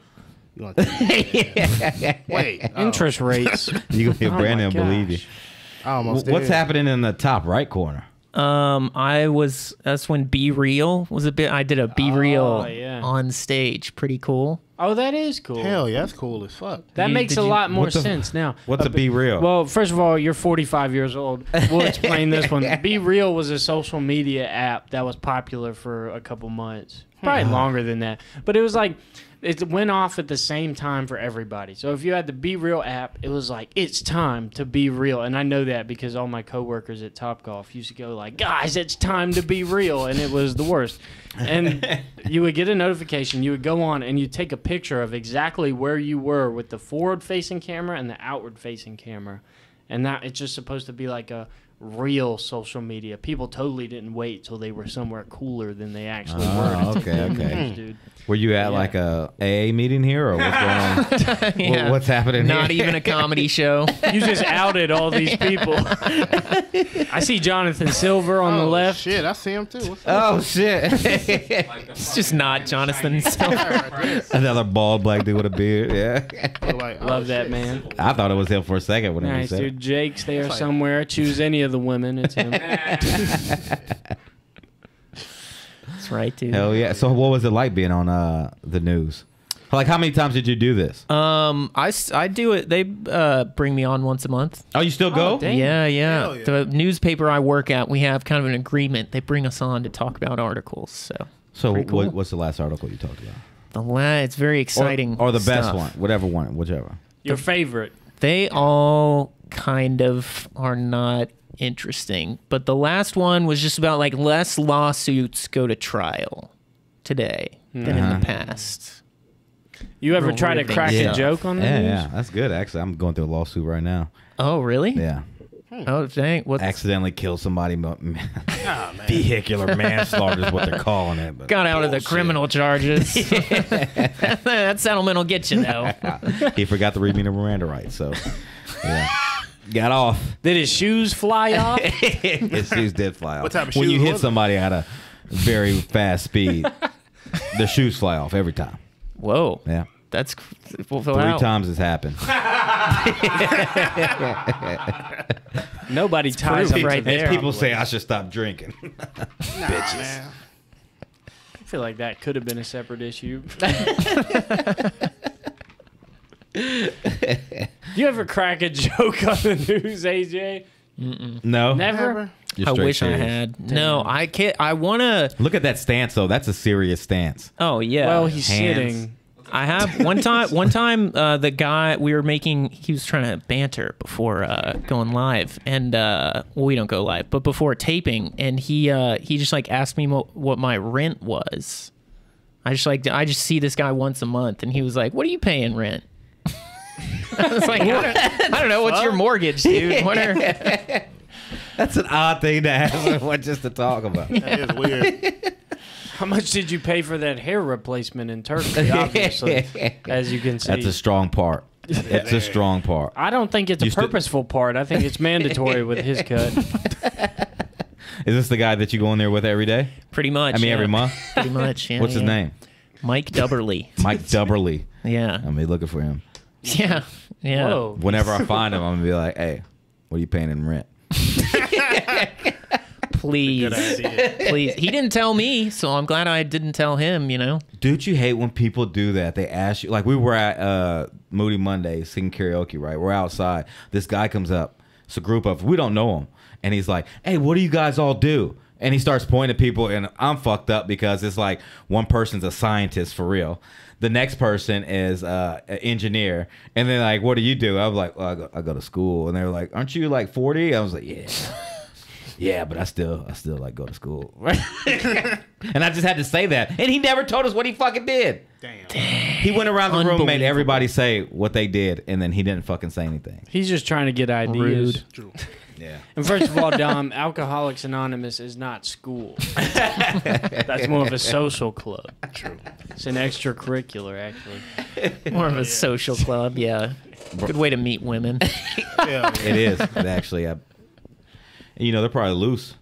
You want yeah. Wait. Oh. Interest rates. You gonna hear oh Brandon believe you? I almost What's did. happening in the top right corner? Um, I was. That's when Be Real was a bit. I did a Be oh, Real yeah. on stage. Pretty cool. Oh, that is cool. Hell yeah, that's cool as fuck. That you, makes a you, lot more the, sense now. What's uh, a Be Real? Well, first of all, you're forty-five years old. We'll explain this one. Be Real was a social media app that was popular for a couple months. Probably longer than that. But it was like, it went off at the same time for everybody. So if you had the Be Real app, it was like, it's time to be real. And I know that because all my coworkers at Topgolf used to go like, guys, it's time to be real. And it was the worst. And you would get a notification. You would go on and you take a picture of exactly where you were with the forward-facing camera and the outward-facing camera. And that it's just supposed to be like a real social media. People totally didn't wait till they were somewhere cooler than they actually oh, were. Okay, okay. Dude. Were you at yeah. like a A A meeting here, or what's going on? yeah. What's happening? Not here? even a comedy show. You just outed all these people. I see Jonathan Silver on oh, the left. Shit, I see him too. What's oh this? shit! It's just not Jonathan Silver. Another bald black dude with a beard. Yeah, like, oh, love shit. that man. I thought it was him for a second when nice, he said. Dude, Jake's there like, somewhere. Choose any of the women. It's him. That's right, dude. Hell yeah. So what was it like being on uh the news? Like, how many times did you do this? Um, I, I do it. They uh, bring me on once a month. Oh, you still go? Oh, yeah, yeah, yeah. The newspaper I work at, we have kind of an agreement. They bring us on to talk about articles. So, so cool. what, what's the last article you talked about? The last, it's very exciting. Or, or the best stuff. one, whatever one, whichever. Your favorite. They all kind of are not interesting, but the last one was just about like less lawsuits go to trial today mm-hmm. than in the past. You ever try to crack yeah. a joke on the yeah, news? Yeah, that's good. Actually, I'm going through a lawsuit right now. Oh, really? Yeah. Hmm. Oh, dang. What? Accidentally killed somebody. Oh, man. Vehicular manslaughter is what they're calling it. But Got out bullshit. of the criminal charges. That settlement will get you, though. He forgot to read me the Miranda rights, so. Yeah. got off. Did his shoes fly off? His shoes did fly off. What type of shoes? When you hit somebody at a very fast speed, their shoes fly off every time. Whoa. Yeah. That's well, three wow. times it's happened. Nobody it's ties up right there. People say I should stop drinking. Nah, bitches. Man. I feel like that could have been a separate issue. Do you ever crack a joke on the news, A J? Mm-mm. No, never. I wish serious. I had. Damn. No, I can't. I wanna look at that stance though. That's a serious stance. Oh yeah. Well, he's Hands. sitting. I have one time. One time, uh, the guy we were making, he was trying to banter before uh, going live, and uh, well, we don't go live, but before taping, and he uh, he just like asked me mo what my rent was. I just like I just see this guy once a month, and he was like, "What are you paying rent?" I was like, I don't, I don't know. What's your mortgage, dude? What are... That's an odd thing to ask someone just to talk about. That is weird. How much did you pay for that hair replacement in Turkey, obviously, as you can see? That's a strong part. It's a strong part. I don't think it's you a purposeful part. I think it's mandatory with his cut. Is this the guy that you go in there with every day? Pretty much. I mean, yeah. every month? Pretty much, yeah. What's yeah. his name? Mike Dubberley. Mike Dubberley. Yeah. I'm be looking for him. Yeah. Yeah. Whoa. Whenever I find him, I'm going to be like, hey, what are you paying in rent? Please, please. He didn't tell me, so I'm glad I didn't tell him, you know. Dude, you hate when people do that. They ask you. Like, we were at uh, Moody Monday singing karaoke, right? We're outside. This guy comes up. It's a group of, we don't know him. And he's like, hey, what do you guys all do? And he starts pointing at people, and I'm fucked up because it's like one person's a scientist for real. The next person is uh, an engineer. And they're like, what do you do? I was like, well, I, go, I go to school. And they were like, aren't you like forty? I was like, yeah. Yeah, but I still, I still like go to school, and I just had to say that. And he never told us what he fucking did. Damn. Damn. He went around the room, made everybody say what they did, and then he didn't fucking say anything. He's just trying to get ideas. True. Yeah. And first of all, Dom, Alcoholics Anonymous is not school. That's more of a social club. True. It's an extracurricular, actually. More of a yeah. social club. Yeah. Good way to meet women. Yeah, it is actually. I, You know, they're probably loose.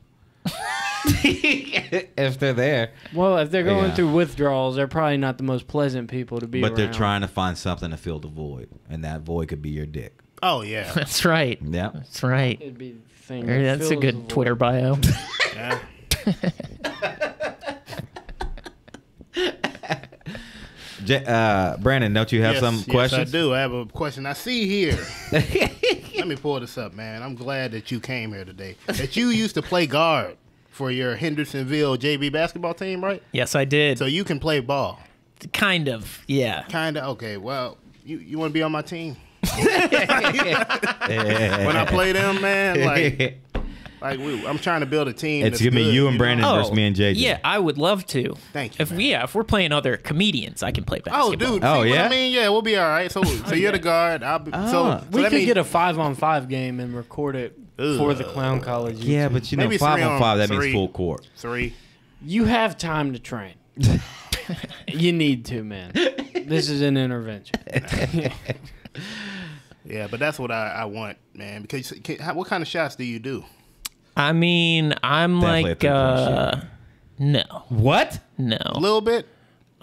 If they're there. Well, if they're going yeah. through withdrawals, they're probably not the most pleasant people to be but around. But they're trying to find something to fill the void, and that void could be your dick. Oh, yeah. That's right. Yeah. That's right. It'd be the thing that That's fills a good Twitter bio. Yeah. J uh, Brandon, don't you have yes, some yes, questions? Yes, I do. I have a question. I see here. Let me pull this up, man. I'm glad that you came here today. That you used to play guard for your Hendersonville J V basketball team, right? Yes, I did. So you can play ball. Kind of, yeah. Kind of, okay. Well, you, you want to be on my team? When I play them, man, like, like we, I'm trying to build a team. It's going to be you and Brandon you know? versus me and J J. Yeah, I would love to. Thank you. If, yeah, if we're playing other comedians, I can play basketball. Oh, dude. See oh, yeah? What I mean, yeah, we'll be all right. So, so oh, you're yeah. the guard. I'll be, oh, so, so we could me... get a five-on-five game and record it Ugh. for the Clown College. Yeah, YouTube. But you know, five-on-five, that three. means full court. Three. You have time to train. You need to, man. This is an intervention. Yeah, but that's what I, I want, man. Because can, how, what kind of shots do you do? I mean, I'm Definitely like, uh, no. What? No. A little bit?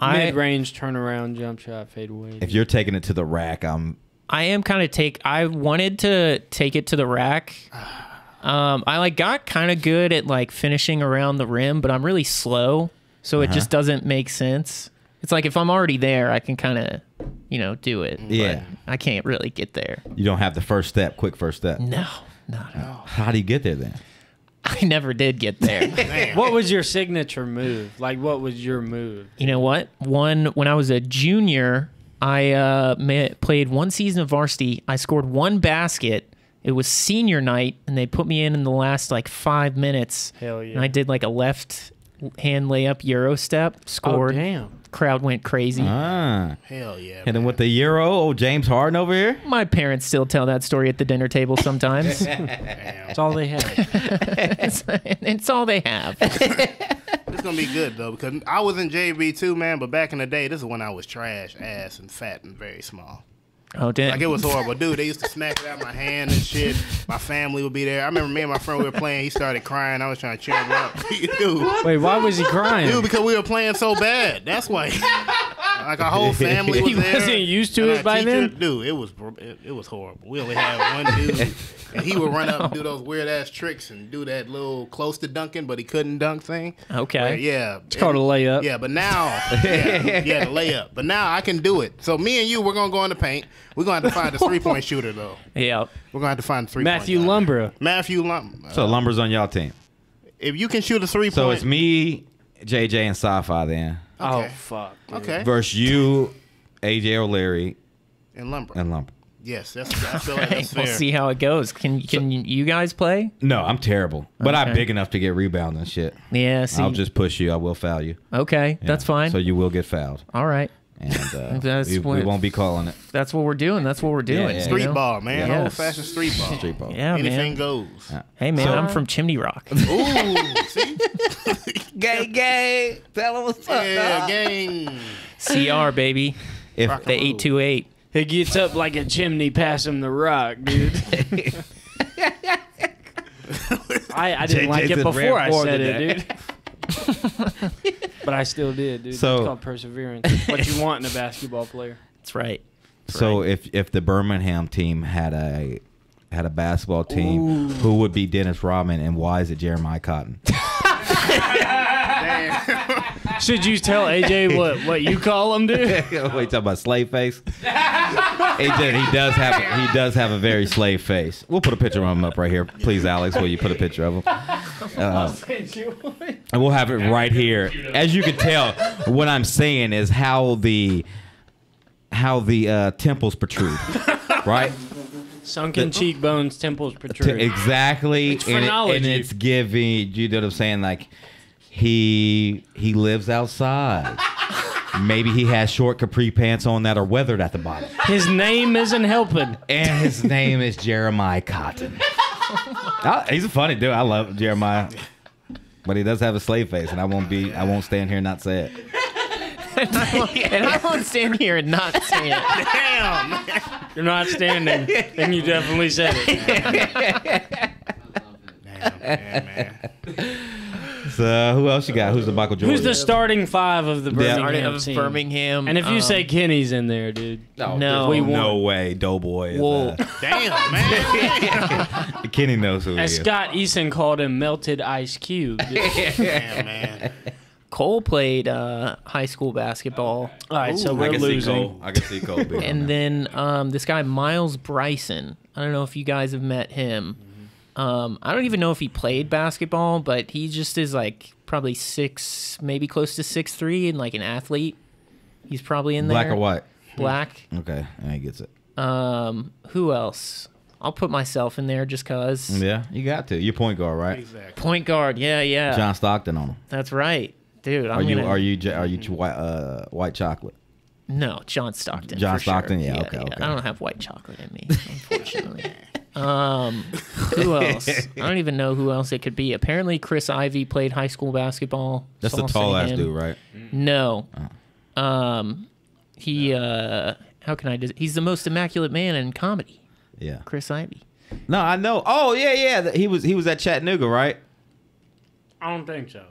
Mid-range, turnaround, jump shot, fade away. If you're taking it to the rack, I'm... I am kind of take... I wanted to take it to the rack. Um, I, like, got kind of good at, like, finishing around the rim, but I'm really slow, so uh-huh. it just doesn't make sense. It's like, if I'm already there, I can kind of, you know, do it. Yeah. But I can't really get there. You don't have the first step, quick first step. No, not at all. How do you get there, then? I never did get there. What was your signature move? Like, what was your move? You know what? One, when I was a junior, I uh, met, played one season of varsity. I scored one basket. It was senior night, and they put me in in the last, like, five minutes. Hell yeah. And I did, like, a left-hand layup Euro step, scored. Oh, damn. Crowd went crazy. Ah. Hell yeah. And man. then with the Euro, old James Harden over here? My parents still tell that story at the dinner table sometimes. It's all they have. it's, it's all they have. It's going to be good, though, because I was in J V too, man, but back in the day, this is when I was trash, ass, and fat, and very small. Oh damn! Like it was horrible, dude. They used to smack it out of my hand and shit. My family would be there. I remember me and my friend, we were playing. He started crying. I was trying to cheer him up. Dude. Wait, why was he crying? Dude, because we were playing so bad. That's why. Like our whole family was he there. He wasn't used to it by teacher, then. Dude, it was it, it was horrible. We only had one dude, and he would run up and do those weird ass tricks and do that little close to dunking, but he couldn't dunk thing. Okay. But yeah. It's called it, a layup. Yeah, but now, yeah, yeah, the layup. But now I can do it. So me and you, we're gonna go in the paint. We're going to have to find a three-point shooter, though. Yeah. We're going to have to find a three-point shooter. Matthew Lumbra. Matthew Lumbra. So Lumbra's on y'all team. If you can shoot a three-point. So it's me, J J, and Sci-Fi then. Okay. Oh, fuck. Dude. Okay. Versus you, A J O'Leary. And Lumbra. And Lumbra. Yes, that's, I feel like that's fair. We'll see how it goes. Can can so, you guys play? No, I'm terrible. But okay. I'm big enough to get rebounds and shit. Yeah, see. I'll just push you. I will foul you. Okay, yeah. That's fine. So you will get fouled. All right. And uh, that's we, what, we won't be calling it. That's what we're doing. That's what we're doing. Yeah, yeah, street you know? Ball, man. Yeah. Old fashioned street ball. Street ball. Yeah, anything man. Goes. Hey, man, so, I'm from Chimney Rock. Ooh, see? Gang, gang. Tell them what's up, yeah, gang. C R, baby. If the eight two eight. He gets up like a chimney, pass him the rock, dude. I, I didn't J J like it before I said it, dude. But I still did, dude. So, it's called perseverance. It's what you want in a basketball player. That's right. That's so right. if if the Birmingham team had a had a basketball team, ooh, who would be Dennis Rodman and why is it Jeremiah Cotton? Damn. Should you tell A J what what you call him, dude? Wait, you talking about slave face? A J, he does have a, he does have a very slave face. We'll put a picture of him up right here, please, Alex. Will you put a picture of him? Uh, and we'll have it right here. As you can tell, what I'm saying is how the how the uh, temples protrude, right? Sunken the, cheekbones, temples protrude. Exactly, it's and, it, and it's giving. You know what I'm saying? Like he he lives outside. Maybe he has short capri pants on that are weathered at the bottom. His name isn't helping. And his name is Jeremiah Cotton. I, he's a funny dude. I love Jeremiah. But he does have a slave face, and I won't be I won't stand here and not say it. And I won't, and I won't stand here and not say it. Damn. You're not standing, then you definitely said it. Damn, man, man. Uh, who else you got? Who's the Michael Jordan? Who's the starting five of the Birmingham yeah. of team? Birmingham. And if you um, say Kenny's in there, dude, no, no, we no way, Doughboy. Well, damn, man. Kenny knows who. And he is. Scott Eason called him Melted Ice Cube. Damn, man. Cole played uh, high school basketball. All right, ooh, so we're I can losing. See Cole. I can see Cole. And then um, this guy Miles Bryson. I don't know if you guys have met him. Um, I don't even know if he played basketball, but he just is like probably six, maybe close to six three, and like an athlete. He's probably in there. Black or white? Black. Okay, and he gets it. Um, who else? I'll put myself in there just cause. Yeah, you got to. You're point guard, right? Exactly. Point guard. Yeah, yeah. John Stockton on him. That's right, dude. I'm are you gonna... are you are you white uh, white chocolate? No, John Stockton. John Stockton. Sure. Yeah, yeah, okay, yeah. Okay. I don't have white chocolate in me, unfortunately. Um, who else? I don't even know who else it could be. Apparently, Chris Ivey played high school basketball. That's the tall ass dude, right? No. Oh. Um, he. Uh, how can I? Dis he's the most immaculate man in comedy. Yeah. Chris Ivey. No, I know. Oh yeah, yeah. He was he was at Chattanooga, right? I don't think so.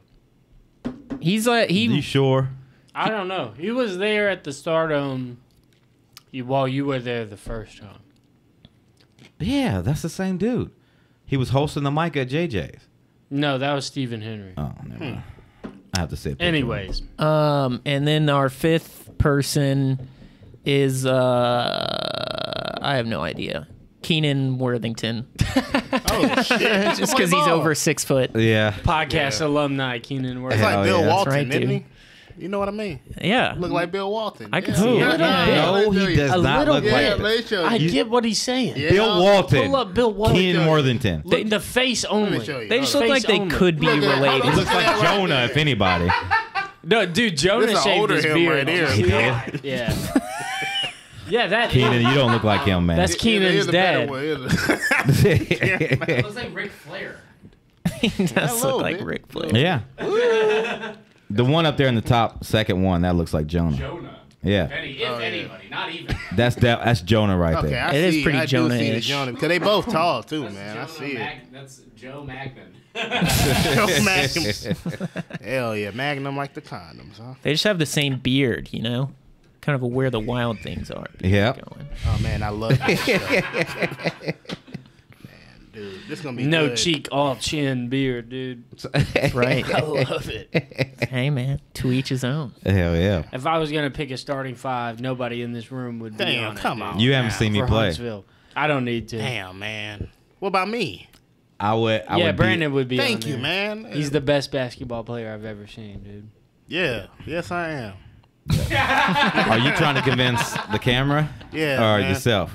He's like he. Are you sure? I don't know. He was there at the Stardom. You while well, you were there the first time. Yeah, that's the same dude. He was hosting the mic at J J's. No, that was Stephen Henry. Oh, never mind. Hmm. I have to say. Anyways, um, and then our fifth person is uh, I have no idea. Keenan Worthington. Oh shit! Just because he's over six foot. Yeah. Podcast yeah. alumni Keenan Worthington. It's like Bill yeah. Walton, right, didn't he? You know what I mean? Yeah. Look like Bill Walton. I can yeah. see it. No, he does a not look yeah, like I you, get what he's saying. Yeah. Bill Walton. Pull up Bill Walton. Ken Worthington. They, the face only. They just look like they only. could be look related. He looks like Jonah, if anybody. No, dude, Jonah shaved his beard. Right here, man. Yeah. Yeah, that Keenan, you don't look like him, man. That's Keenan's dad. It looks like Ric Flair. He does look like Ric Flair. Yeah. The one up there in the top, second one, that looks like Jonah. Jonah. Yeah. If, any, if oh, yeah. anybody, not even. That's that, that's Jonah right okay, there. I it see, is pretty Jonah-ish. Jonah because they both tall too, that's man. Jonah I see Mag it. That's Joe Magnum. Joe Magnum. Hell yeah, Magnum like the condoms, huh? They just have the same beard, you know. Kind of where the wild things are. Yeah. Oh man, I love this show. Man, dude, this is gonna be no good. Cheek, all chin, beard, dude. Right. I love it. Hey man, to each his own. Hell yeah. If I was gonna pick a starting five, nobody in this room would. Damn, be on come it, on. You now, haven't seen me play. Huntsville. I don't need to. Damn man. What about me? I would. I yeah, would Brandon be, would be. Thank on you, there. man. He's the best basketball player I've ever seen, dude. Yeah. Yes, I am. Are you trying to convince the camera? Yeah. Or man. yourself?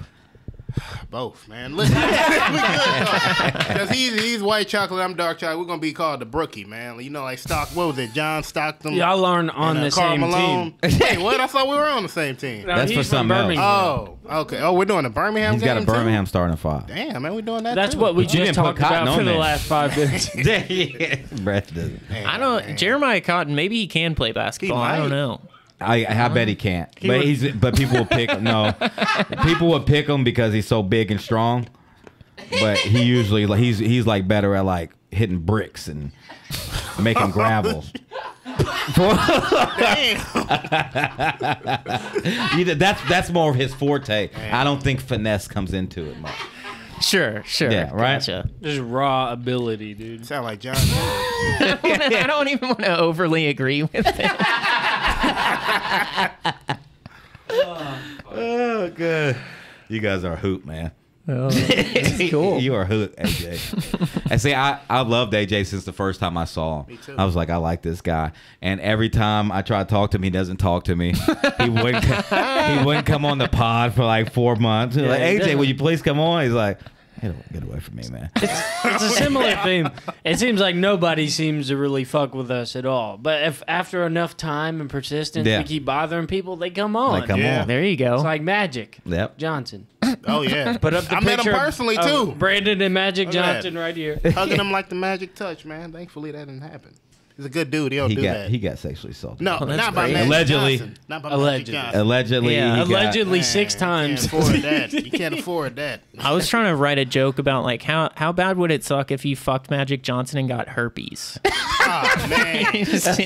Both, man. Listen, because he's, he's white chocolate, I'm dark chocolate. We're gonna be called the Brookie, man. You know, like Stock. What was it? John Stockton. Y'all yeah, learned on and, uh, the Carl same Malone. team. Hey, what? I thought we were on the same team. No, That's for something Birmingham. else. Oh, okay. Oh, we're doing a Birmingham. He's got a Birmingham too? starting five. Damn, man, we're doing that. That's too. what we just you talked about for the last five minutes. Brett doesn't. I don't. Man. Jeremiah Cotton. Maybe he can play basketball. I don't know. I, I bet he can't, he but he's but people will pick him. No, people will pick him because he's so big and strong. But he usually like he's he's like better at like hitting bricks and making gravel. Damn. that's that's more of his forte. Damn. I don't think finesse comes into it much. Sure, sure. Yeah, right. Gotcha. Just raw ability, dude. Sound like John. I, don't wanna, I don't even want to overly agree with it. oh, oh, good. You guys are a hoot, man. Oh, that's cool. You are a hoot, A J. And see, I, I loved A J since the first time I saw him. Me too. I was like, I like this guy. And every time I try to talk to him, he doesn't talk to me. He wouldn't he wouldn't come on the pod for like four months. Yeah, like, A J, will you please come on? He's like, hey, get away from me, man. It's, it's a similar theme. It seems like nobody seems to really fuck with us at all. But if after enough time and persistence, yeah. we keep bothering people, they come on. They come yeah. on. There you go. It's like Magic Yep. Johnson. Oh, yeah. Put up the I met him personally, too. Brandon and Magic Johnson right here. Hugging him like the magic touch, man. Thankfully, that didn't happen. He's a good dude. He don't he do got, that. He got sexually assaulted. No, oh, not, by allegedly, not by allegedly. Magic Johnson. Allegedly. Yeah, allegedly. Allegedly six times. You can't afford that. You can't afford that. I was trying to write a joke about like how, how bad would it suck if you fucked Magic Johnson and got herpes? Oh, man. That'd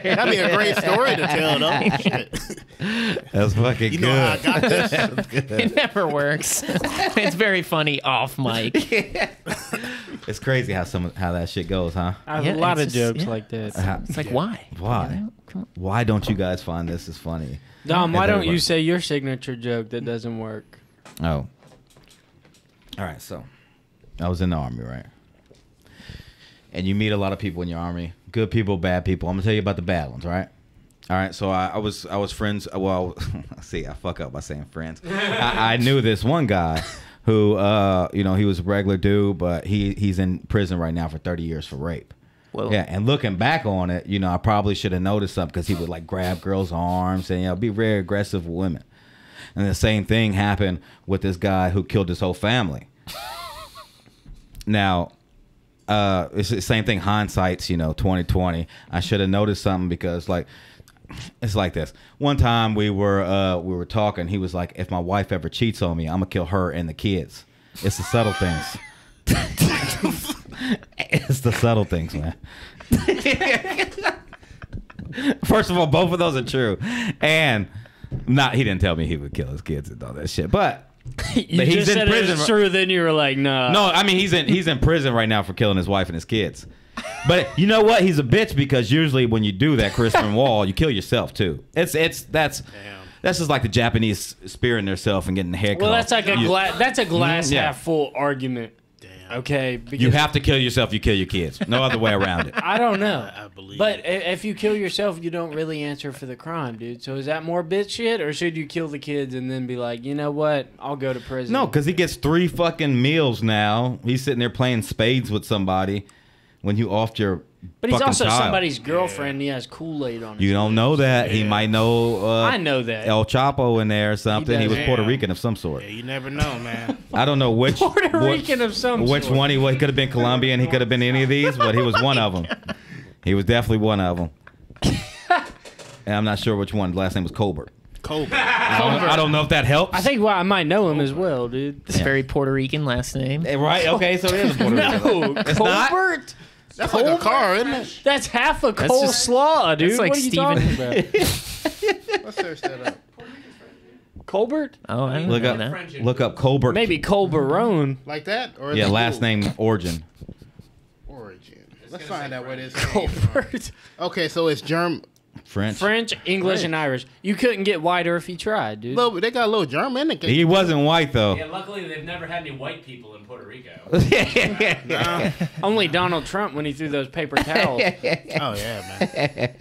be a great story to tell, though. Shit. That's fucking you good. You know how I got this? That's good. It never works. It's very funny off mic. Yeah. It's crazy how some how that shit goes, huh? I have yeah, a lot of just, jokes yeah. like that. Uh, it's like yeah. why? Why? You know? Why don't you guys find this is funny? Dom, why don't you say your signature joke that doesn't work? Oh. All right, so I was in the army, right? And you meet a lot of people in your army. Good people, bad people. I'm gonna tell you about the bad ones, right? All right, so I, I was I was friends. Well, see, I fuck up by saying friends. I, I knew this one guy. Who, uh, you know, he was a regular dude, but he he's in prison right now for thirty years for rape. Whoa. Yeah, and looking back on it, you know, I probably should have noticed something because he would like grab girls' arms and you know be very aggressive with women. And the same thing happened with this guy who killed his whole family. Now, uh, it's the same thing. Hindsight's, you know, twenty twenty. I should have noticed something because like. It's like this. One time we were uh, we were talking. He was like, "If my wife ever cheats on me, I'm gonna kill her and the kids." It's the subtle things. It's the subtle things, man. First of all, both of those are true, and not he didn't tell me he would kill his kids and all that shit. But you but he's just in said prison. It was true, then you were like, "No." Nah. No, I mean he's in he's in prison right now for killing his wife and his kids. But you know what? He's a bitch because usually when you do that, Crispin Wall, you kill yourself too. It's it's that's Damn. that's just like the Japanese spearing themselves and getting the haircut. Well, that's like a glass. That's a glass yeah. half full argument. Damn. Okay. You have to kill yourself. You kill your kids. No other way around it. I don't know. I believe. But if you kill yourself, you don't really answer for the crime, dude. So is that more bitch shit, or should you kill the kids and then be like, you know what? I'll go to prison. No, because he gets three fucking meals now. He's sitting there playing spades with somebody. When you offed your But he's also child. somebody's girlfriend yeah. and he has Kool-Aid on his You don't face. know that. Yeah. He might know uh, I know that. El Chapo in there or something. He, he was yeah. Puerto Rican of some sort. Yeah, you never know, man. I don't know which Puerto Rican which, of some which sort. one he was. He could have been Colombian. He could have been any of these, but he was one of them. He was definitely one of them. And I'm not sure which one. The last name was Colbert. Colbert. I, don't, I don't know if that helps. I think well, I might know him Colbert. as well, dude. It's yeah. very Puerto Rican last name. Right? Okay, so it is a Puerto Rican. No, it's Colbert? Not? That's Colbert? Like a car, isn't it? That's half a coleslaw, dude. That's like what are you Steven. talking about? Let's search that up. Colbert? Oh, I look know. Up, French look up Colbert. Maybe Colberone. Like that? Or yeah, last cool? name, origin. Origin. It's Let's find out French. what it is. Colbert. Okay, so it's German. French. French, English, French. and Irish. You couldn't get whiter if you tried, dude. Little, they got a little German. He wasn't white, though. Yeah, luckily they've never had any white people in Puerto Rico. no. Only Donald Trump when he threw those paper towels. Oh, yeah,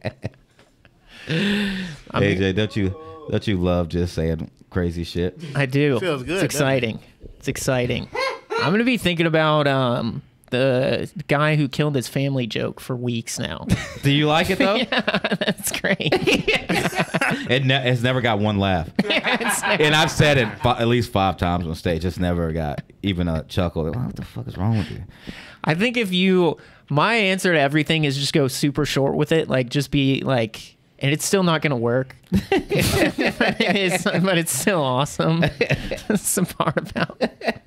man. I mean, A J, don't you... Don't you love just saying crazy shit? I do. Feels good. It's exciting. It? It's exciting. I'm going to be thinking about um, the guy who killed his family joke for weeks now. Do you like it, though? Yeah, that's great. it ne it's never got one laugh. Yeah, and I've said it at least five times on stage. It's never got even a chuckle. Like, what the fuck is wrong with you? I think if you... My answer to everything is just go super short with it. Like, just be like... And it's still not going to work, but, it's, but it's still awesome. That's the part about it.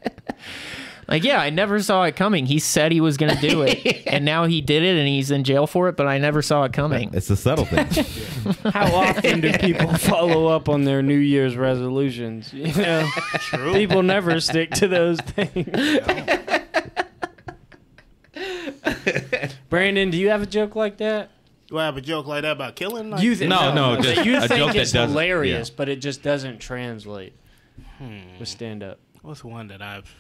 Like, yeah, I never saw it coming. He said he was going to do it, and now he did it, and he's in jail for it, but I never saw it coming. It's a subtle thing. How often do people follow up on their New Year's resolutions? You know, True. People never stick to those things. Yeah. Brandon, do you have a joke like that? Do I have a joke like that about killing? Like, you th no, no, no, just you a think joke it's that hilarious, yeah. but it just doesn't translate hmm. with stand up. What's one that I've?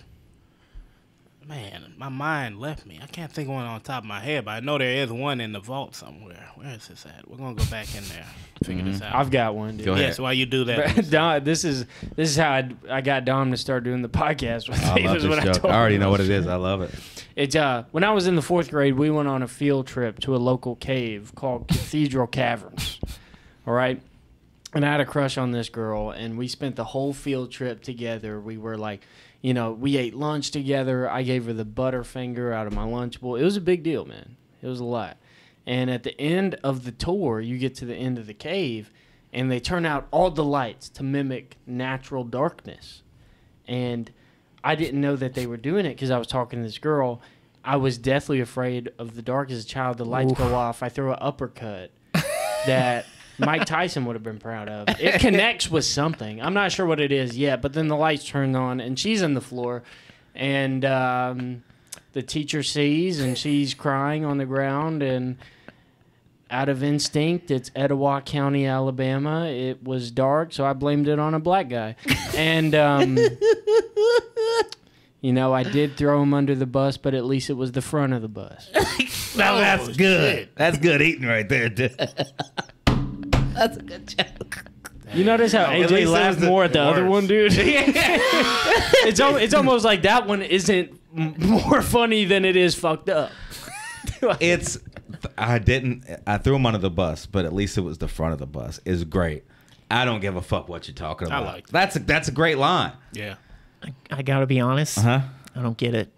Man, my mind left me. I can't think of one on top of my head, but I know there is one in the vault somewhere. Where is this at? We're gonna go back in there, figure mm-hmm. this out. I've got one. Dude. Go yes, why you do that? Don, this is this is how I, I got Dom to start doing the podcast. With I love this joke. I, told I already know what it is. I love it. It's, uh, when I was in the fourth grade, we went on a field trip to a local cave called Cathedral Caverns, all right? And I had a crush on this girl, and we spent the whole field trip together. We were like, you know, we ate lunch together. I gave her the Butterfinger out of my lunch bowl. It was a big deal, man. It was a lot. And at the end of the tour, you get to the end of the cave, and they turn out all the lights to mimic natural darkness. And... I didn't know that they were doing it because I was talking to this girl. I was deathly afraid of the dark as a child. The lights Oof. go off. I throw an uppercut that Mike Tyson would have been proud of. It connects with something. I'm not sure what it is yet, but then the lights turned on, and she's on the floor, and um, the teacher sees, and she's crying on the ground, and... Out of instinct, it's Etowah County, Alabama. It was dark, so I blamed it on a black guy. And, um, you know, I did throw him under the bus, but at least it was the front of the bus. Now oh, that's good. Shit. That's good eating right there, dude. That's a good joke. You notice how no, A J laughed more at the worst. other one, dude? it's, al it's almost like that one isn't more funny than it is fucked up. It's... I didn't. I threw him under the bus, but at least it was the front of the bus. It's great. I don't give a fuck what you're talking about. I like that. That's a, that's a great line. Yeah. I, I gotta be honest. Uh huh. I don't get it.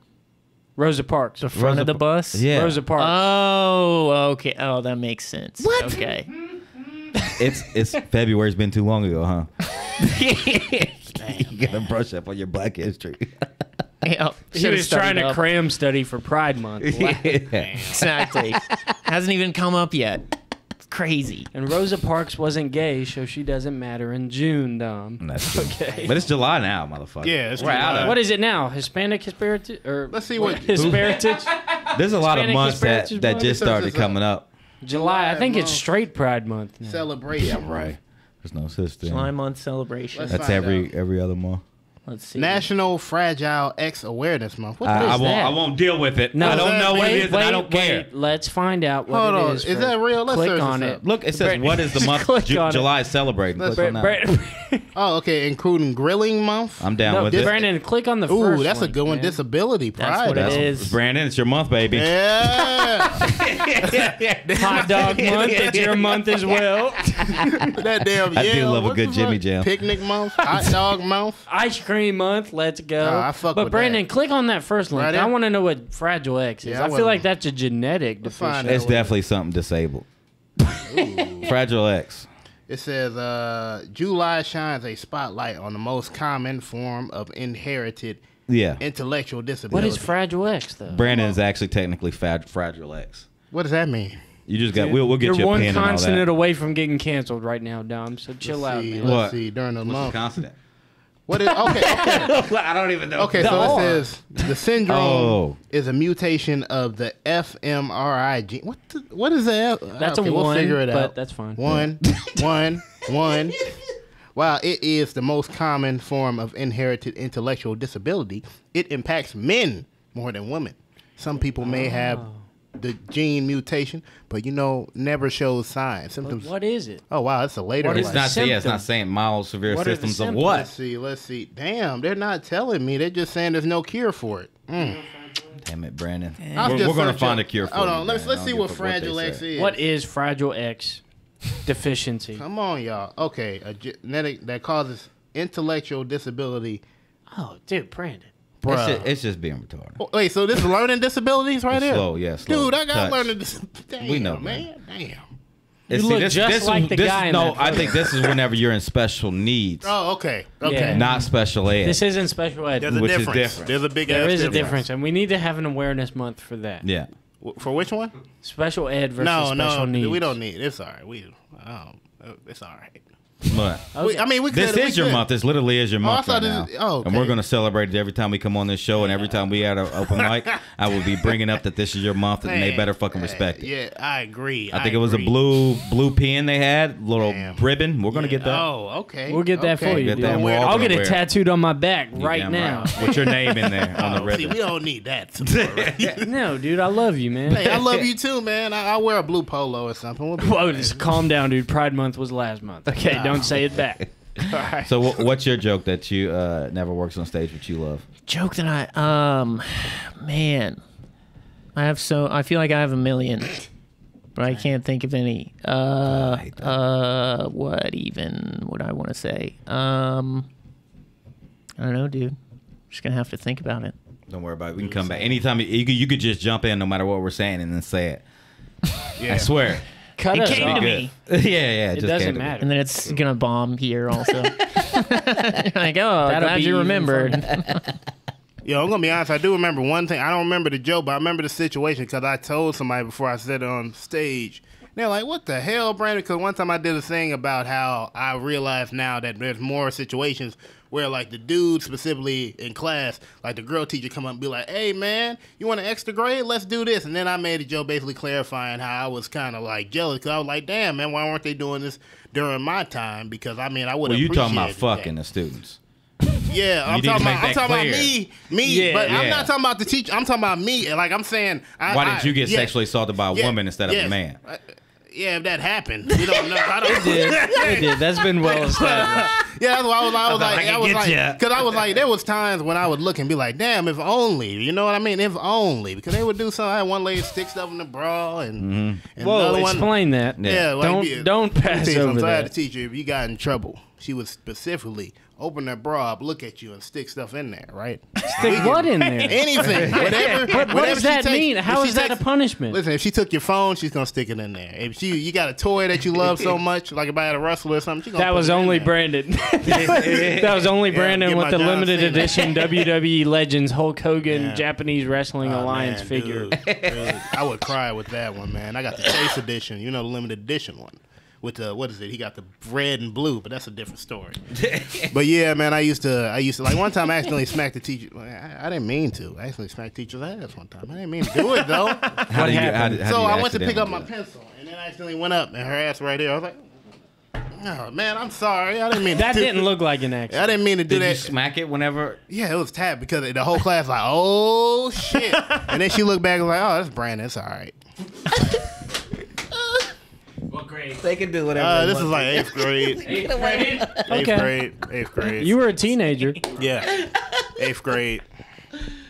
Rosa Parks, the front Rosa of the bus. Yeah. Rosa Parks. Oh, okay. Oh, that makes sense. What? Okay. It's it's February's been too long ago, huh? Damn, you gotta brush up on your Black history. Yeah, he was trying to up. cram study for Pride Month. Wow. Yeah. Exactly. Hasn't even come up yet. It's crazy. And Rosa Parks wasn't gay, so she doesn't matter in June, Dom. That's okay. But it's July now, motherfucker. Yeah, it's We're July. Out of, what is it now? Hispanic Heritage? Or Let's see what. Heritage? There's a lot Hispanic of months that, that just started coming up. July, July I think month. It's straight Pride Month now. Celebration. Yeah, right. There's no such thing. July month celebration. Let's That's every out. every other month. Let's see. National Fragile X Awareness Month. What uh, is I won't, that? I won't deal with it. No, I don't know what it is, and I don't care. Let's find out what Hold it on. is. Is that real? Let's click on it. Look, it says, what is the month July celebrating? Oh, okay, including Grilling Month. I'm down no, with this, it. Brandon, click on the Ooh, first Ooh, that's one, a good one. Man. Disability Pride. That's what that's it is. Brandon, it's your month, baby. Yeah. Hot Dog Month. It's your month as well. That damn I do love a good Jimmy Jam. Picnic Month. Hot Dog Month. Ice cream. Month, let's go. No, I fuck but with Brandon, that. click on that first link. Right I want to know what Fragile X is. Yeah, I, I feel like that's a genetic deficiency. It's definitely something disabled. Fragile X. It says, uh, July shines a spotlight on the most common form of inherited yeah. intellectual disability. What is Fragile X, though? Brandon is actually technically fag- Fragile X. What does that mean? You just got. We'll, we'll get you a pin and all that. You're one consonant away from getting canceled right now, Dom. So chill let's out, see, man. Let's what? see. During the month. Consonant? What is okay? okay. I don't even know. Okay, the so it says the syndrome oh. is a mutation of the F M R I gene. What? The, what is that? That's okay, a one. We'll figure it but out. That's fine. One, one, one. While it is the most common form of inherited intellectual disability, it impacts men more than women. Some people may oh. have the gene mutation, but you know, never shows signs. Symptoms. But what is it? Oh wow, it's a later. What is not, yeah, it's not saying mild severe what symptoms, symptoms of what? Let's see, let's see. Damn, they're not telling me. They're just saying there's no cure for it. Mm. Damn it, Brandon. Damn. We're, we're gonna find a cure for it. Hold on, let's let's see what Fragile X is. What is Fragile X deficiency? Come on, y'all. Okay, a genetic that causes intellectual disability. Oh, dude, Brandon. It's just, it's just being retarded. Oh, wait, so this is learning disabilities right here? Slow, yeah, slow. Dude, I got Touch. learning disabilities. We know, man. man. Damn. You See, look this, just this, like this, the this, guy. No, I think this is whenever you're in special needs. Oh, okay. Okay. Yeah. Not special ed. This isn't special ed. There's a which difference. Is different. There's a big There is difference. a difference, and we need to have an awareness month for that. Yeah. For which one? Special ed versus no, special no, needs. No, no, we don't need it. It's all right. We, um, it's all right. Month. Okay. We, I mean, we this is we your month. This literally is your month oh, right now. Is, oh, okay. And we're going to celebrate it every time we come on this show, yeah. and every time we had an open mic, I will be bringing up that this is your month, man, and they better fucking respect it. Yeah, I agree. I, I think agree. it was a blue blue pin they had, little Damn. ribbon. We're going to yeah. get that. Oh, okay. We'll get that okay. for you. Get that. I'll get it tattooed on my back right now. Right. With your name in there on oh, the ribbon. See, we don't need that. Right? No, dude, I love you, man. Hey, I love you too, man. I, I'll wear a blue polo or something. We'll Whoa, just calm down, dude. Pride Month was last month. Okay, don't. Don't say it back. All right. So, w what's your joke that you uh, never works on stage, but you love? Joke that I, um, man, I have so I feel like I have a million, but I can't think of any. Uh, oh, uh, what even would I want to say? Um, I don't know, dude. I'm just gonna have to think about it. Don't worry about it. We can come back anytime. You could, you could just jump in, no matter what we're saying, and then say it. Yeah. I swear. Cut it came off. to me. Yeah, yeah. It, it just doesn't matter. And then it's going to bomb here also. Like, oh, I'm glad you remembered. Yo, I'm going to be honest. I do remember one thing. I don't remember the joke, but I remember the situation because I told somebody before I said it on stage. They're like, what the hell, Brandon? Because one time I did a thing about how I realize now that there's more situations where, like, the dude specifically in class, like, the girl teacher come up and be like, hey, man, you want an extra grade? Let's do this. And then I made a joke basically clarifying how I was kind of, like, jealous. Because I was like, damn, man, why weren't they doing this during my time? Because, I mean, I would have appreciated that. Well, you talking about fucking the students. Yeah, I'm talking, about, I'm talking about me, me, yeah, but yeah. I'm not talking about the teacher. I'm talking about me. Like, I'm saying. I, Why I, did you get yeah, sexually assaulted by a yeah, woman instead yes. of a man? I, Yeah, if that happened, we don't know. I don't it did. It did. That's been well established. Yeah, that's why I was, I was like, I was like, because I was like, there was times when I would look and be like, damn, if only, you know what I mean? If only, because they would do something. I had one lady stick stuff in the bra, and, mm-hmm. and well, explain one, that. Yeah, like, don't yeah, don't pass over I'm sorry, that. The teacher, if you got in trouble, she would specifically open her bra up, look at you, and stick stuff in there, right? Stick what in there? Anything. Whatever. But what whatever does that takes, mean? How is that takes, a punishment? Listen, if she took your phone, she's going to stick it in there. If she, you got a toy that you love so much, like if I had a wrestler or something, she's going to That was only Brandon. That was only Brandon with the limited edition W W E Legends Hulk Hogan yeah. Japanese Wrestling oh, Alliance man, figure. Dude, dude, I would cry with that one, man. I got the Chase edition, you know, the limited edition one. With the what is it? He got the red and blue, but that's a different story. But yeah, man, I used to, I used to like one time I accidentally smacked the teacher. I, I didn't mean to. I accidentally smacked teacher's ass one time. I didn't mean to do it though. How do you, how do, how so do you I went to pick up my pencil, and then I accidentally went up, and her ass right there. I was like, "Oh man, I'm sorry. I didn't mean that." To didn't do, look like an accident. I didn't mean to do Did that. You smack it whenever. Yeah, it was tapped because the whole class was like, "Oh shit," and then she looked back and was like, "Oh, that's Brandon. It's all right." What grade? They can do whatever. Uh, this is like eighth grade. eighth grade. Eighth okay. grade. Eighth grade. You were a teenager. Yeah. Eighth grade.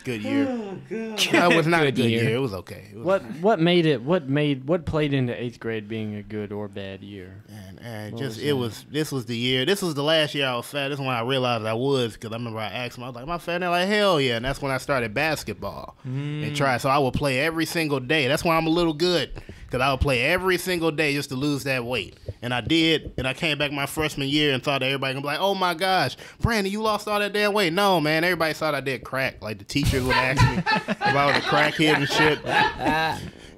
Good year. Oh, God. No, it was not a good year. year. It was okay. It was what fine. What made it? What made what played into eighth grade being a good or bad year? And, and just was it that? was this was the year. This was the last year I was fat. This is when I realized I was because I remember I asked them. I was like, "Am I fat?" And they're like, "Hell yeah!" And that's when I started basketball mm. and tried. So I would play every single day. That's why I'm a little good. because I would play every single day just to lose that weight. And I did, and I came back my freshman year and thought that everybody gonna be like, oh my gosh, Brandon, you lost all that damn weight. No, man, everybody thought I did crack. Like, the teacher would ask me if I was a crackhead and shit.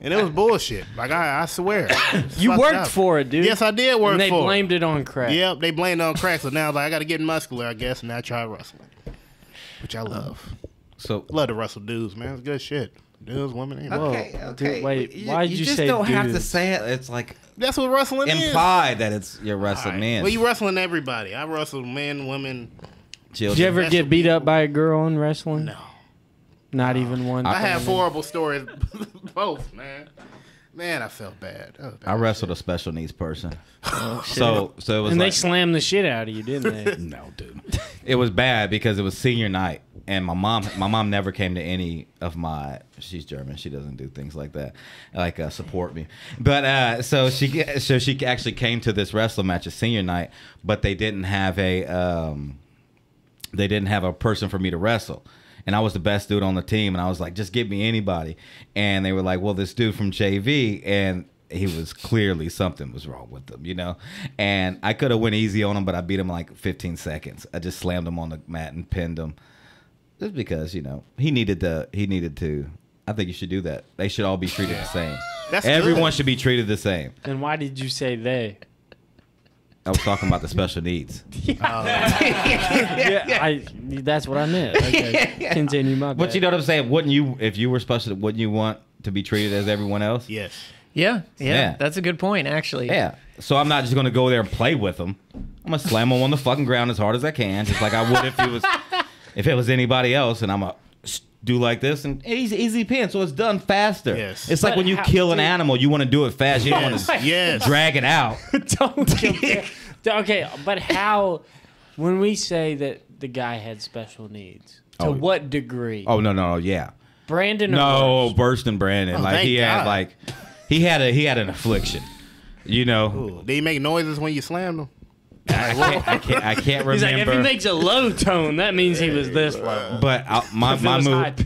And it was bullshit. Like, I, I swear. You worked up. for it, dude. Yes, I did work for it. And they blamed it. it on crack. Yep, they blamed it on crack. So now I was like, I got to get muscular, I guess, and I try wrestling, which I love. Uh, so Love to wrestle dudes, man. It's good shit. Dudes, women, and okay, whoa. okay. Dude, wait, you, why did you, you just say don't dudes? have to say it. It's like... That's what wrestling imply is. Imply that it's you're wrestling right. men. Well, you wrestling everybody. I wrestled men, women, children. Did you ever get beat people. up by a girl in wrestling? No. Not even one. I have horrible stories. Both, man. Man, I felt bad. I, bad I wrestled shit. a special needs person. Oh, so, so it was and like, they slammed the shit out of you, didn't they? No, dude. It was bad because it was senior night, and my mom, my mom never came to any of my. She's German. She doesn't do things like that, like uh, support me. But uh, so she, so she actually came to this wrestling match at senior night, but they didn't have a, um, they didn't have a person for me to wrestle. And I was the best dude on the team, and I was like, just give me anybody. And they were like, well, this dude from J V, and he was clearly something was wrong with him, you know? And I could have went easy on him, but I beat him in like fifteen seconds. I just slammed him on the mat and pinned him. Just because, you know, he needed to, he needed to. I think you should do that. They should all be treated the same. That's Everyone good. should be treated the same. And why did you say they? I was talking about the special needs. Yeah. Oh. Yeah, I, that's what I meant. Okay. Continue, my bad. But you know what I'm saying? Wouldn't you, if you were special, wouldn't you want to be treated as everyone else? Yes. Yeah, yeah. yeah. That's a good point, actually. Yeah. So I'm not just going to go there and play with them. I'm going to slam them on the fucking ground as hard as I can, just like I would if it was, if it was anybody else, and I'm a... do like this, and easy, easy pin, so it's done faster. Yes. It's like but when you how, kill an dude. animal, you want to do it fast. You yes. don't want to yes. drag it out. Don't kill Okay, but how, when we say that the guy had special needs, to oh. what degree? Oh, no, no, yeah. Brandon No, Burst and Brandon. Oh, like he God. had like he had a he had an affliction. You know. Did he make noises when you slammed him? I can't, I can't, I can't remember. He's like, if he makes a low tone, that means he was this low. But I, my, my mood.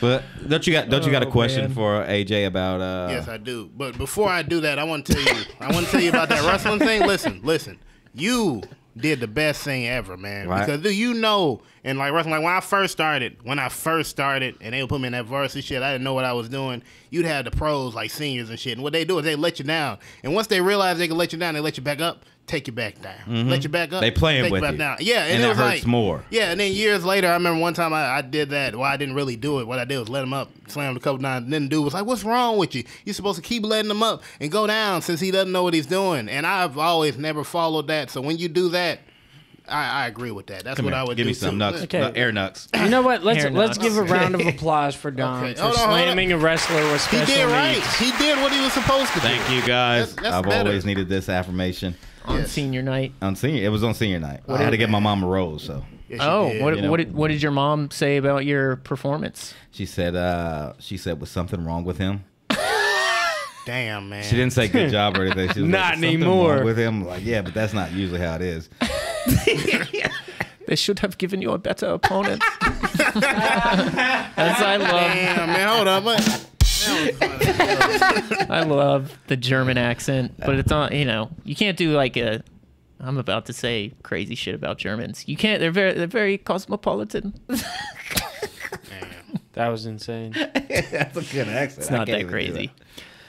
But don't you got don't you got a question oh, for A J about? Uh... Yes, I do. But before I do that, I want to tell you. I want to tell you about that wrestling thing. Listen, listen. You did the best thing ever, man. Right. Because do you know? And like wrestling, like when I first started, when I first started, and they would put me in that varsity shit, I didn't know what I was doing. You'd have the pros, like seniors and shit, and what they do is they let you down. And once they realize they can let you down, they let you back up, take you back down, mm-hmm. let you back up. They playing take with you. Back you. Down. Yeah, and, and it, it was hurts like, more. Yeah, and then years later, I remember one time I, I did that. Well, I didn't really do it. What I did was let him up, slammed a couple times, and then the dude was like, "What's wrong with you? You're supposed to keep letting him up and go down since he doesn't know what he's doing." And I've always never followed that. So when you do that. I, I agree with that. That's Come what here. I would give do. Give me some nuts. Okay. No, air nuts. You know what? Let's air let's nuts. give a round of applause for Don okay. for on, slamming a wrestler with special needs. He did right. Needs. He did what he was supposed to Thank do. Thank you guys. That's, that's I've better. always needed this affirmation. On yes. senior night. On senior, it was on senior night. What I had to get my mom a rose. So. Yes, oh, did. What you know? what did what did your mom say about your performance? She said uh, she said was something wrong with him. Damn, man. She didn't say good job or anything. She was not like, anymore. With him, like yeah, but that's not usually how it is. They should have given you a better opponent. As I love. Damn, man, hold on, but I love the German accent, but it's on. You know, you can't do like a. I'm about to say crazy shit about Germans. You can't. They're very. They're very cosmopolitan. That was insane. That's a good accent. It's not that crazy. Do that.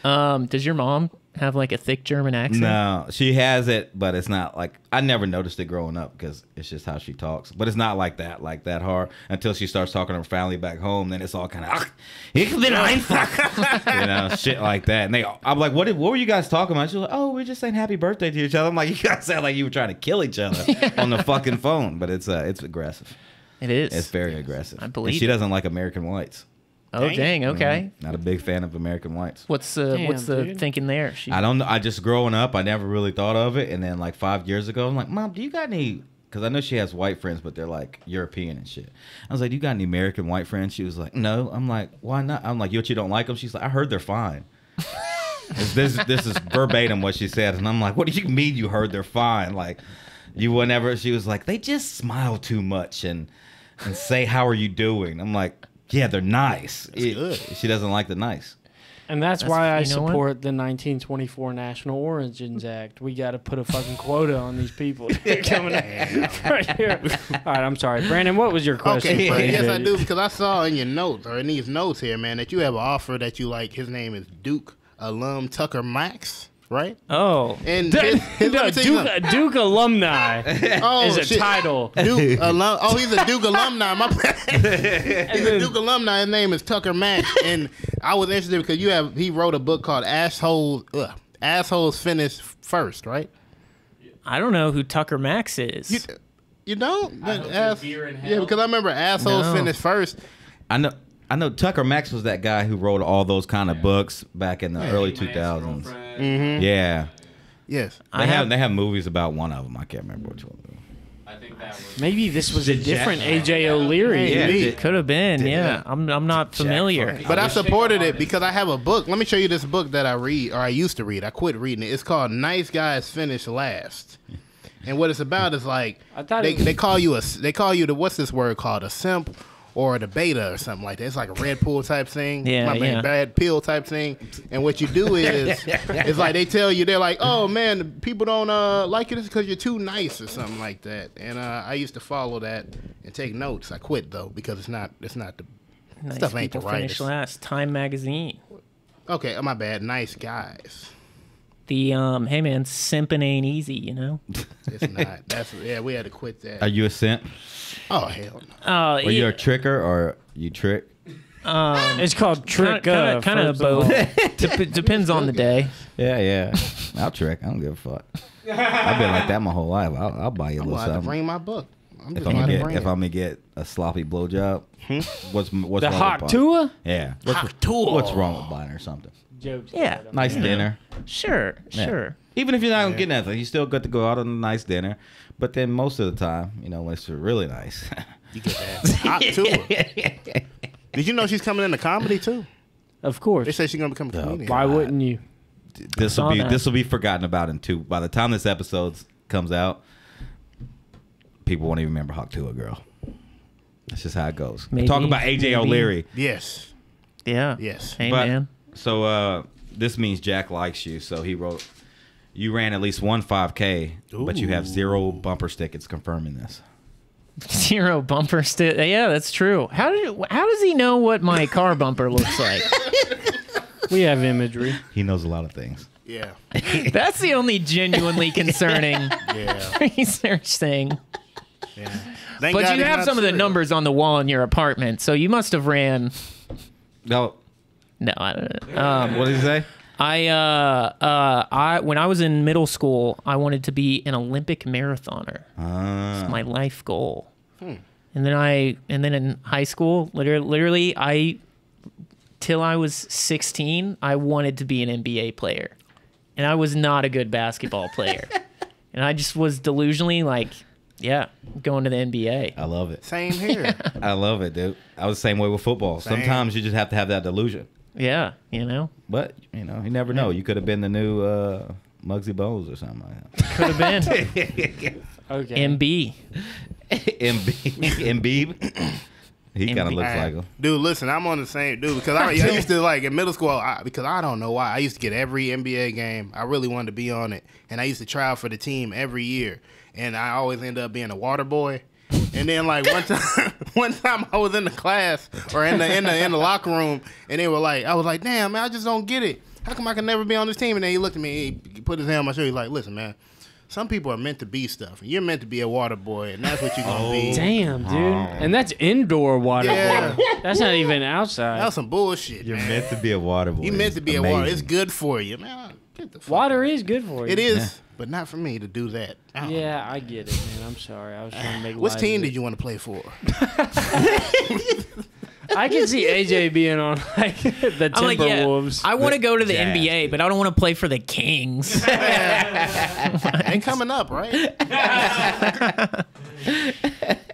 Um, does your mom have like a thick German accent? No, she has it, but it's not like I never noticed it growing up because it's just how she talks. But it's not like that, like that hard until she starts talking to her family back home. Then it's all kind of, you know, shit like that. And they, I'm like, what? Did, what were you guys talking about? She's like, oh, we're just saying happy birthday to each other. I'm like, you guys sound like you were trying to kill each other yeah. on the fucking phone. But it's uh, it's aggressive. It is. It's very aggressive. I believe. And she doesn't like American whites. Oh, dang. dang okay. Mm-hmm. Not a big fan of American whites. What's uh, damn, what's the dude. thinking there? She... I don't know. I just growing up, I never really thought of it. And then like five years ago, I'm like, Mom, do you got any? Because I know she has white friends, but they're like European and shit. I was like, you got any American white friends? She was like, no. I'm like, why not? I'm like, you, you don't like them? She's like, I heard they're fine. this, this is verbatim what she said. And I'm like, what do you mean you heard they're fine? Like, you whenever she was like, they just smile too much and, and say, how are you doing? I'm like, Yeah, they're nice. That's it, good. She doesn't like the nice. And that's, that's why I support what? the nineteen twenty-four National Origins Act. We got to put a fucking quota on these people coming right here. All right, I'm sorry, Brandon. What was your question? Okay, Brandon? Yes, I do, because I saw in your notes or in these notes here, man, that you have an offer that you like. His name is Duke alum Tucker Max, right? Oh, and his, his, no, Duke, Duke alumni oh, is a shit. title. Duke alum. Oh, he's a Duke alumni. My he's a Duke alumni. His name is Tucker Max, and I was interested because you have. He wrote a book called "Assholes." Ugh, Assholes Finish First, right? I don't know who Tucker Max is. You, you don't? I don't ass, yeah, because I remember "Assholes no. Finish First. I know. I know Tucker Max was that guy who wrote all those kind of yeah. books back in the yeah, early two thousands. Mm-hmm. Yeah. Yes. They I have, have they have movies about one of them. I can't remember which one. I think that was maybe this was a different A J O'Leary. Yeah, it could have been. Yeah, I'm I'm not familiar. But I supported it because I have a book. Let me show you this book that I read or I used to read. I quit reading it. It's called "Nice Guys Finish Last." And what it's about is like they they call you a they call you the what's this word called a simp. Or the beta or something like that. It's like a red pill type thing. Yeah, My man, yeah. bad pill type thing. And what you do is, it's like they tell you, they're like, oh man, people don't uh, like it because you're too nice or something like that. And uh, I used to follow that and take notes. I quit though because it's not, it's not the nice stuff ain't the right. Finish last. Time magazine. Okay, oh, my bad. Nice guys. The um, hey man, simping ain't easy, you know. It's not. That's yeah. We had to quit that. Are you a simp? Oh hell no. Uh, Are yeah. you a tricker or you trick? Um, it's called trick. Kind of, kind of both. De depends on the day. Yeah, yeah. I'll trick. I don't give a fuck. I've been like that my whole life. I'll, I'll buy you a little something. I'm gonna bring my book. I'm just if, I'm get, if I'm gonna get a sloppy blowjob, hmm? what's what's the wrong with Hoctua? Yeah, what's, Hoctua. What's wrong with buying or something? Jokes yeah, nice yeah. dinner. Sure, yeah. sure. Even if you're not yeah. getting anything, you still got to go out on a nice dinner. But then most of the time, you know, unless you're really nice, you get that hot tour. Did you know she's coming into comedy too? Of course. They say she's gonna become a comedian. Why wouldn't you? This will be this will be forgotten about in two. By the time this episode comes out, people won't even remember Hoctua Girl. That's just how it goes. Maybe, talking about A J O'Leary. Yes. Yeah. Yes. Hey but, man. So uh, this means Jack likes you. So he wrote, you ran at least one five K, Ooh. But you have zero bumper stickers confirming this. Zero bumper stick. Yeah, that's true. How did? How does he know what my car bumper looks like? We have imagery. He knows a lot of things. Yeah. That's the only genuinely concerning yeah. research thing. Yeah. But God you have some true. of the numbers on the wall in your apartment, so you must have ran. No. No, I don't know. Um, what did he say? I, uh, uh, I, when I was in middle school, I wanted to be an Olympic marathoner. Uh. It's my life goal. Hmm. And then I, and then in high school, literally, literally, I, till I was sixteen, I wanted to be an N B A player, and I was not a good basketball player, and I just was delusionally like, yeah, going to the N B A. I love it. Same here. Yeah. I love it, dude. I was the same way with football. Same. Sometimes you just have to have that delusion. Yeah, you know. But, you know, you never know. You could have been the new uh, Muggsy Bogues or something like that. Could have been. Okay. M B. M B. M B. He kind of looks I, like him. Dude, listen, I'm on the same dude because I, I used to, like, in middle school, I, because I don't know why, I used to get every N B A game. I really wanted to be on it. And I used to try out for the team every year. And I always end up being a water boy. And then, like, one time, one time I was in the class or in the, in the in the locker room, and they were like, I was like, damn, man, I just don't get it. How come I can never be on this team? And then he looked at me, he put his hand on my shoulder, he's like, listen, man, some people are meant to be stuff. You're meant to be a water boy, and that's what you're going to oh, be. Damn, dude. Oh. And that's indoor water yeah. boy. That's not even outside. That's some bullshit, You're man. meant to be a water boy. You're meant to be Amazing. a water. It's good for you, man. Get the fuck water out. is good for you. It is. Yeah. But not for me to do that. I yeah, know. I get it, man. I'm sorry. I was trying to make. Which team did you want to play for? I can see A J being on like the Timberwolves. Like, yeah, I want to go to the Jazz. N B A, but I don't want to play for the Kings. Ain't coming up, right?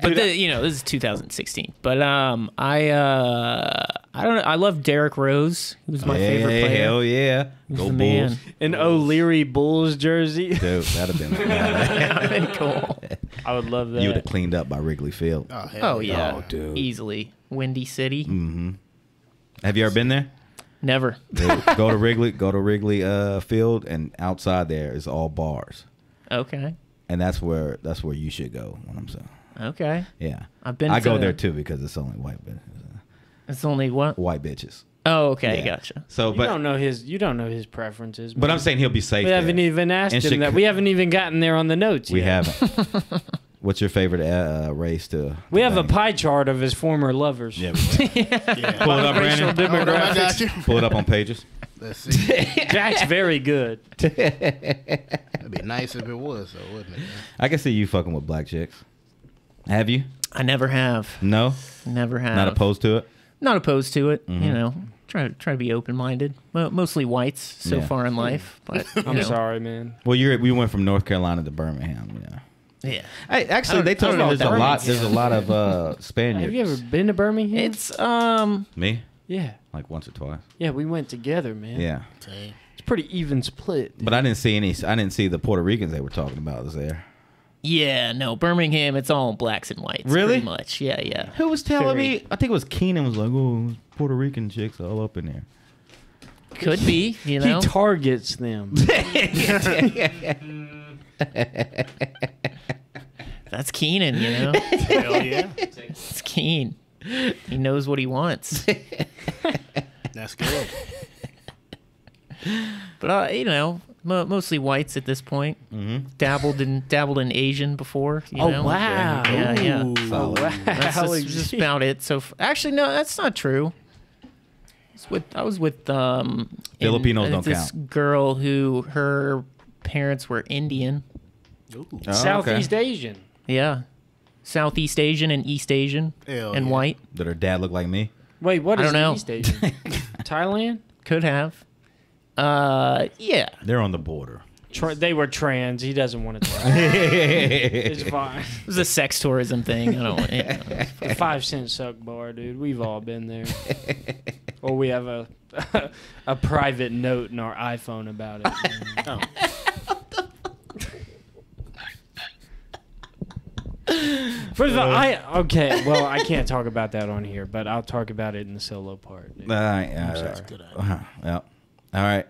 But the, you know, this is two thousand sixteen. But um, I uh, I don't know. I love Derrick Rose. He was my oh, yeah, favorite player. Hell yeah, He's go Bulls! Man. An O'Leary Bulls jersey. Dude, that'd have been, that'd been cool. I would love that. You would have cleaned up by Wrigley Field. Oh, hell oh yeah, oh, dude, easily. Windy City. Mm-hmm. Have you ever been there? Never. go, go to Wrigley. Go to Wrigley uh, Field, and outside there is all bars. Okay. And that's where that's where you should go. When I'm saying. Okay. Yeah. I've been. I to go there too because it's only white. It's only what? White bitches. Oh, okay, yeah. Gotcha. So, but you don't know his you don't know his preferences. But, but I'm saying he'll be safe. We there. haven't even asked and him Chico that. We haven't even gotten there on the notes. We yet. haven't. What's your favorite uh, race to? to we have bang? a pie chart of his former lovers. Yeah. yeah. yeah. Pull it up, Brandon. Demographics. Pull it up on Pages. Let's see. Jack's very good. That'd be nice if it was, though, wouldn't it? I can see you fucking with black chicks. Have you? I never have. No. Never have. Not opposed to it. Not opposed to it. Mm-hmm. You know. Try, try to be open-minded. Well, mostly whites so yeah. far in life. But I'm know. sorry, man. Well, you're we went from North Carolina to Birmingham. Yeah, yeah. I, actually, I they told me there's a lot. There's a lot of uh, Spaniards. Have you ever been to Birmingham? It's um me. Yeah, like once or twice. Yeah, we went together, man. Yeah, it's pretty even split. Dude. But I didn't see any. I didn't see the Puerto Ricans they were talking about was there. Yeah, no, Birmingham. It's all blacks and whites. Really? Pretty much. Yeah, yeah. Who was telling Very. me? I think it was Keenan was like, "Oh, Puerto Rican chicks all up in there." Could be, you know. He targets them. That's Keenan, you know. Hell yeah, it's Keen. He knows what he wants. That's good. But uh, you know. Mostly whites at this point. Mm-hmm. Dabbled in dabbled in Asian before. You oh know? wow! Yeah, yeah. Oh, wow. That's just, just about it. So f actually, no, that's not true. I was with, I was with um, Filipinos in, don't this count. girl who her parents were Indian, Ooh. Oh, Southeast okay. Asian. Yeah, Southeast Asian and East Asian Hell and yeah. white. Did her dad look like me? Wait, what? I is don't know. East Asian? Thailand could have. Uh, yeah. They're on the border. Tra they were trans. He doesn't want to talk. It's fine. It was a sex tourism thing. I don't want it. The five cent suck bar, dude. We've all been there. Or we have a a private note in our iPhone about it. Oh. First of all, I okay. Well, I can't talk about that on here, but I'll talk about it in the solo part. Uh, yeah, that's good. Uh-huh. Yep. All right,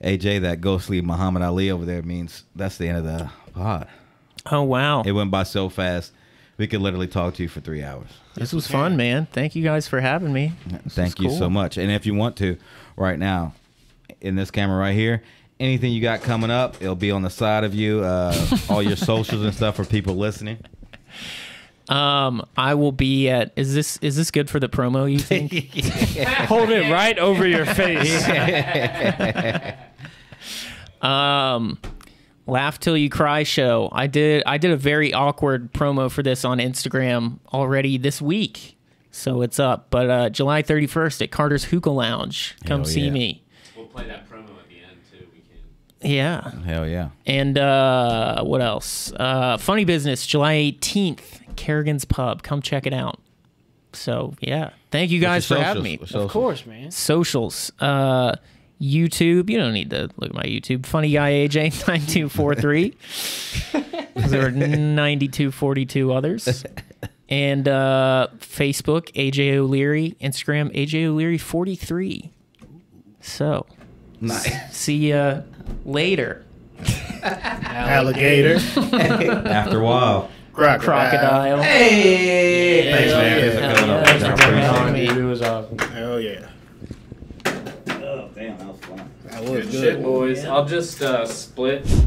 A J, that ghostly Muhammad Ali over there means that's the end of the pod. Oh, wow. It went by so fast. We could literally talk to you for three hours. This was fun, man. Thank you guys for having me. This Thank you cool. so much. And if you want to, right now, in this camera right here, anything you got coming up, it'll be on the side of you, uh, all your socials and stuff for people listening. Um, I will be at. Is this is this good for the promo? You think? Hold it right over your face. um, Laugh Till You Cry show. I did. I did a very awkward promo for this on Instagram already this week, so it's up. But uh, July thirty-first at Carter's Hookah Lounge. Come Hell see yeah. me. We'll play that promo at the end too. We can. Yeah. Hell yeah. And uh, what else? Uh, Funny Business, July eighteenth. Kerrigan's Pub. Come check it out. So, yeah. Thank you guys for having me. Of course, man. Socials. Uh, YouTube. You don't need to look at my YouTube. Funny Guy A J nine two four three. There are nine two four two others. And uh, Facebook, A J O'Leary. Instagram, A J O'Leary forty-three. So, nice. See ya later. Alligator. After a while. Crocodile. Crocodile. Hey! Yeah. Thanks, man. It yeah. was awesome. Hell yeah. Oh, damn, that was fun. That was good. Good shit, boys. Yeah. I'll just uh, split.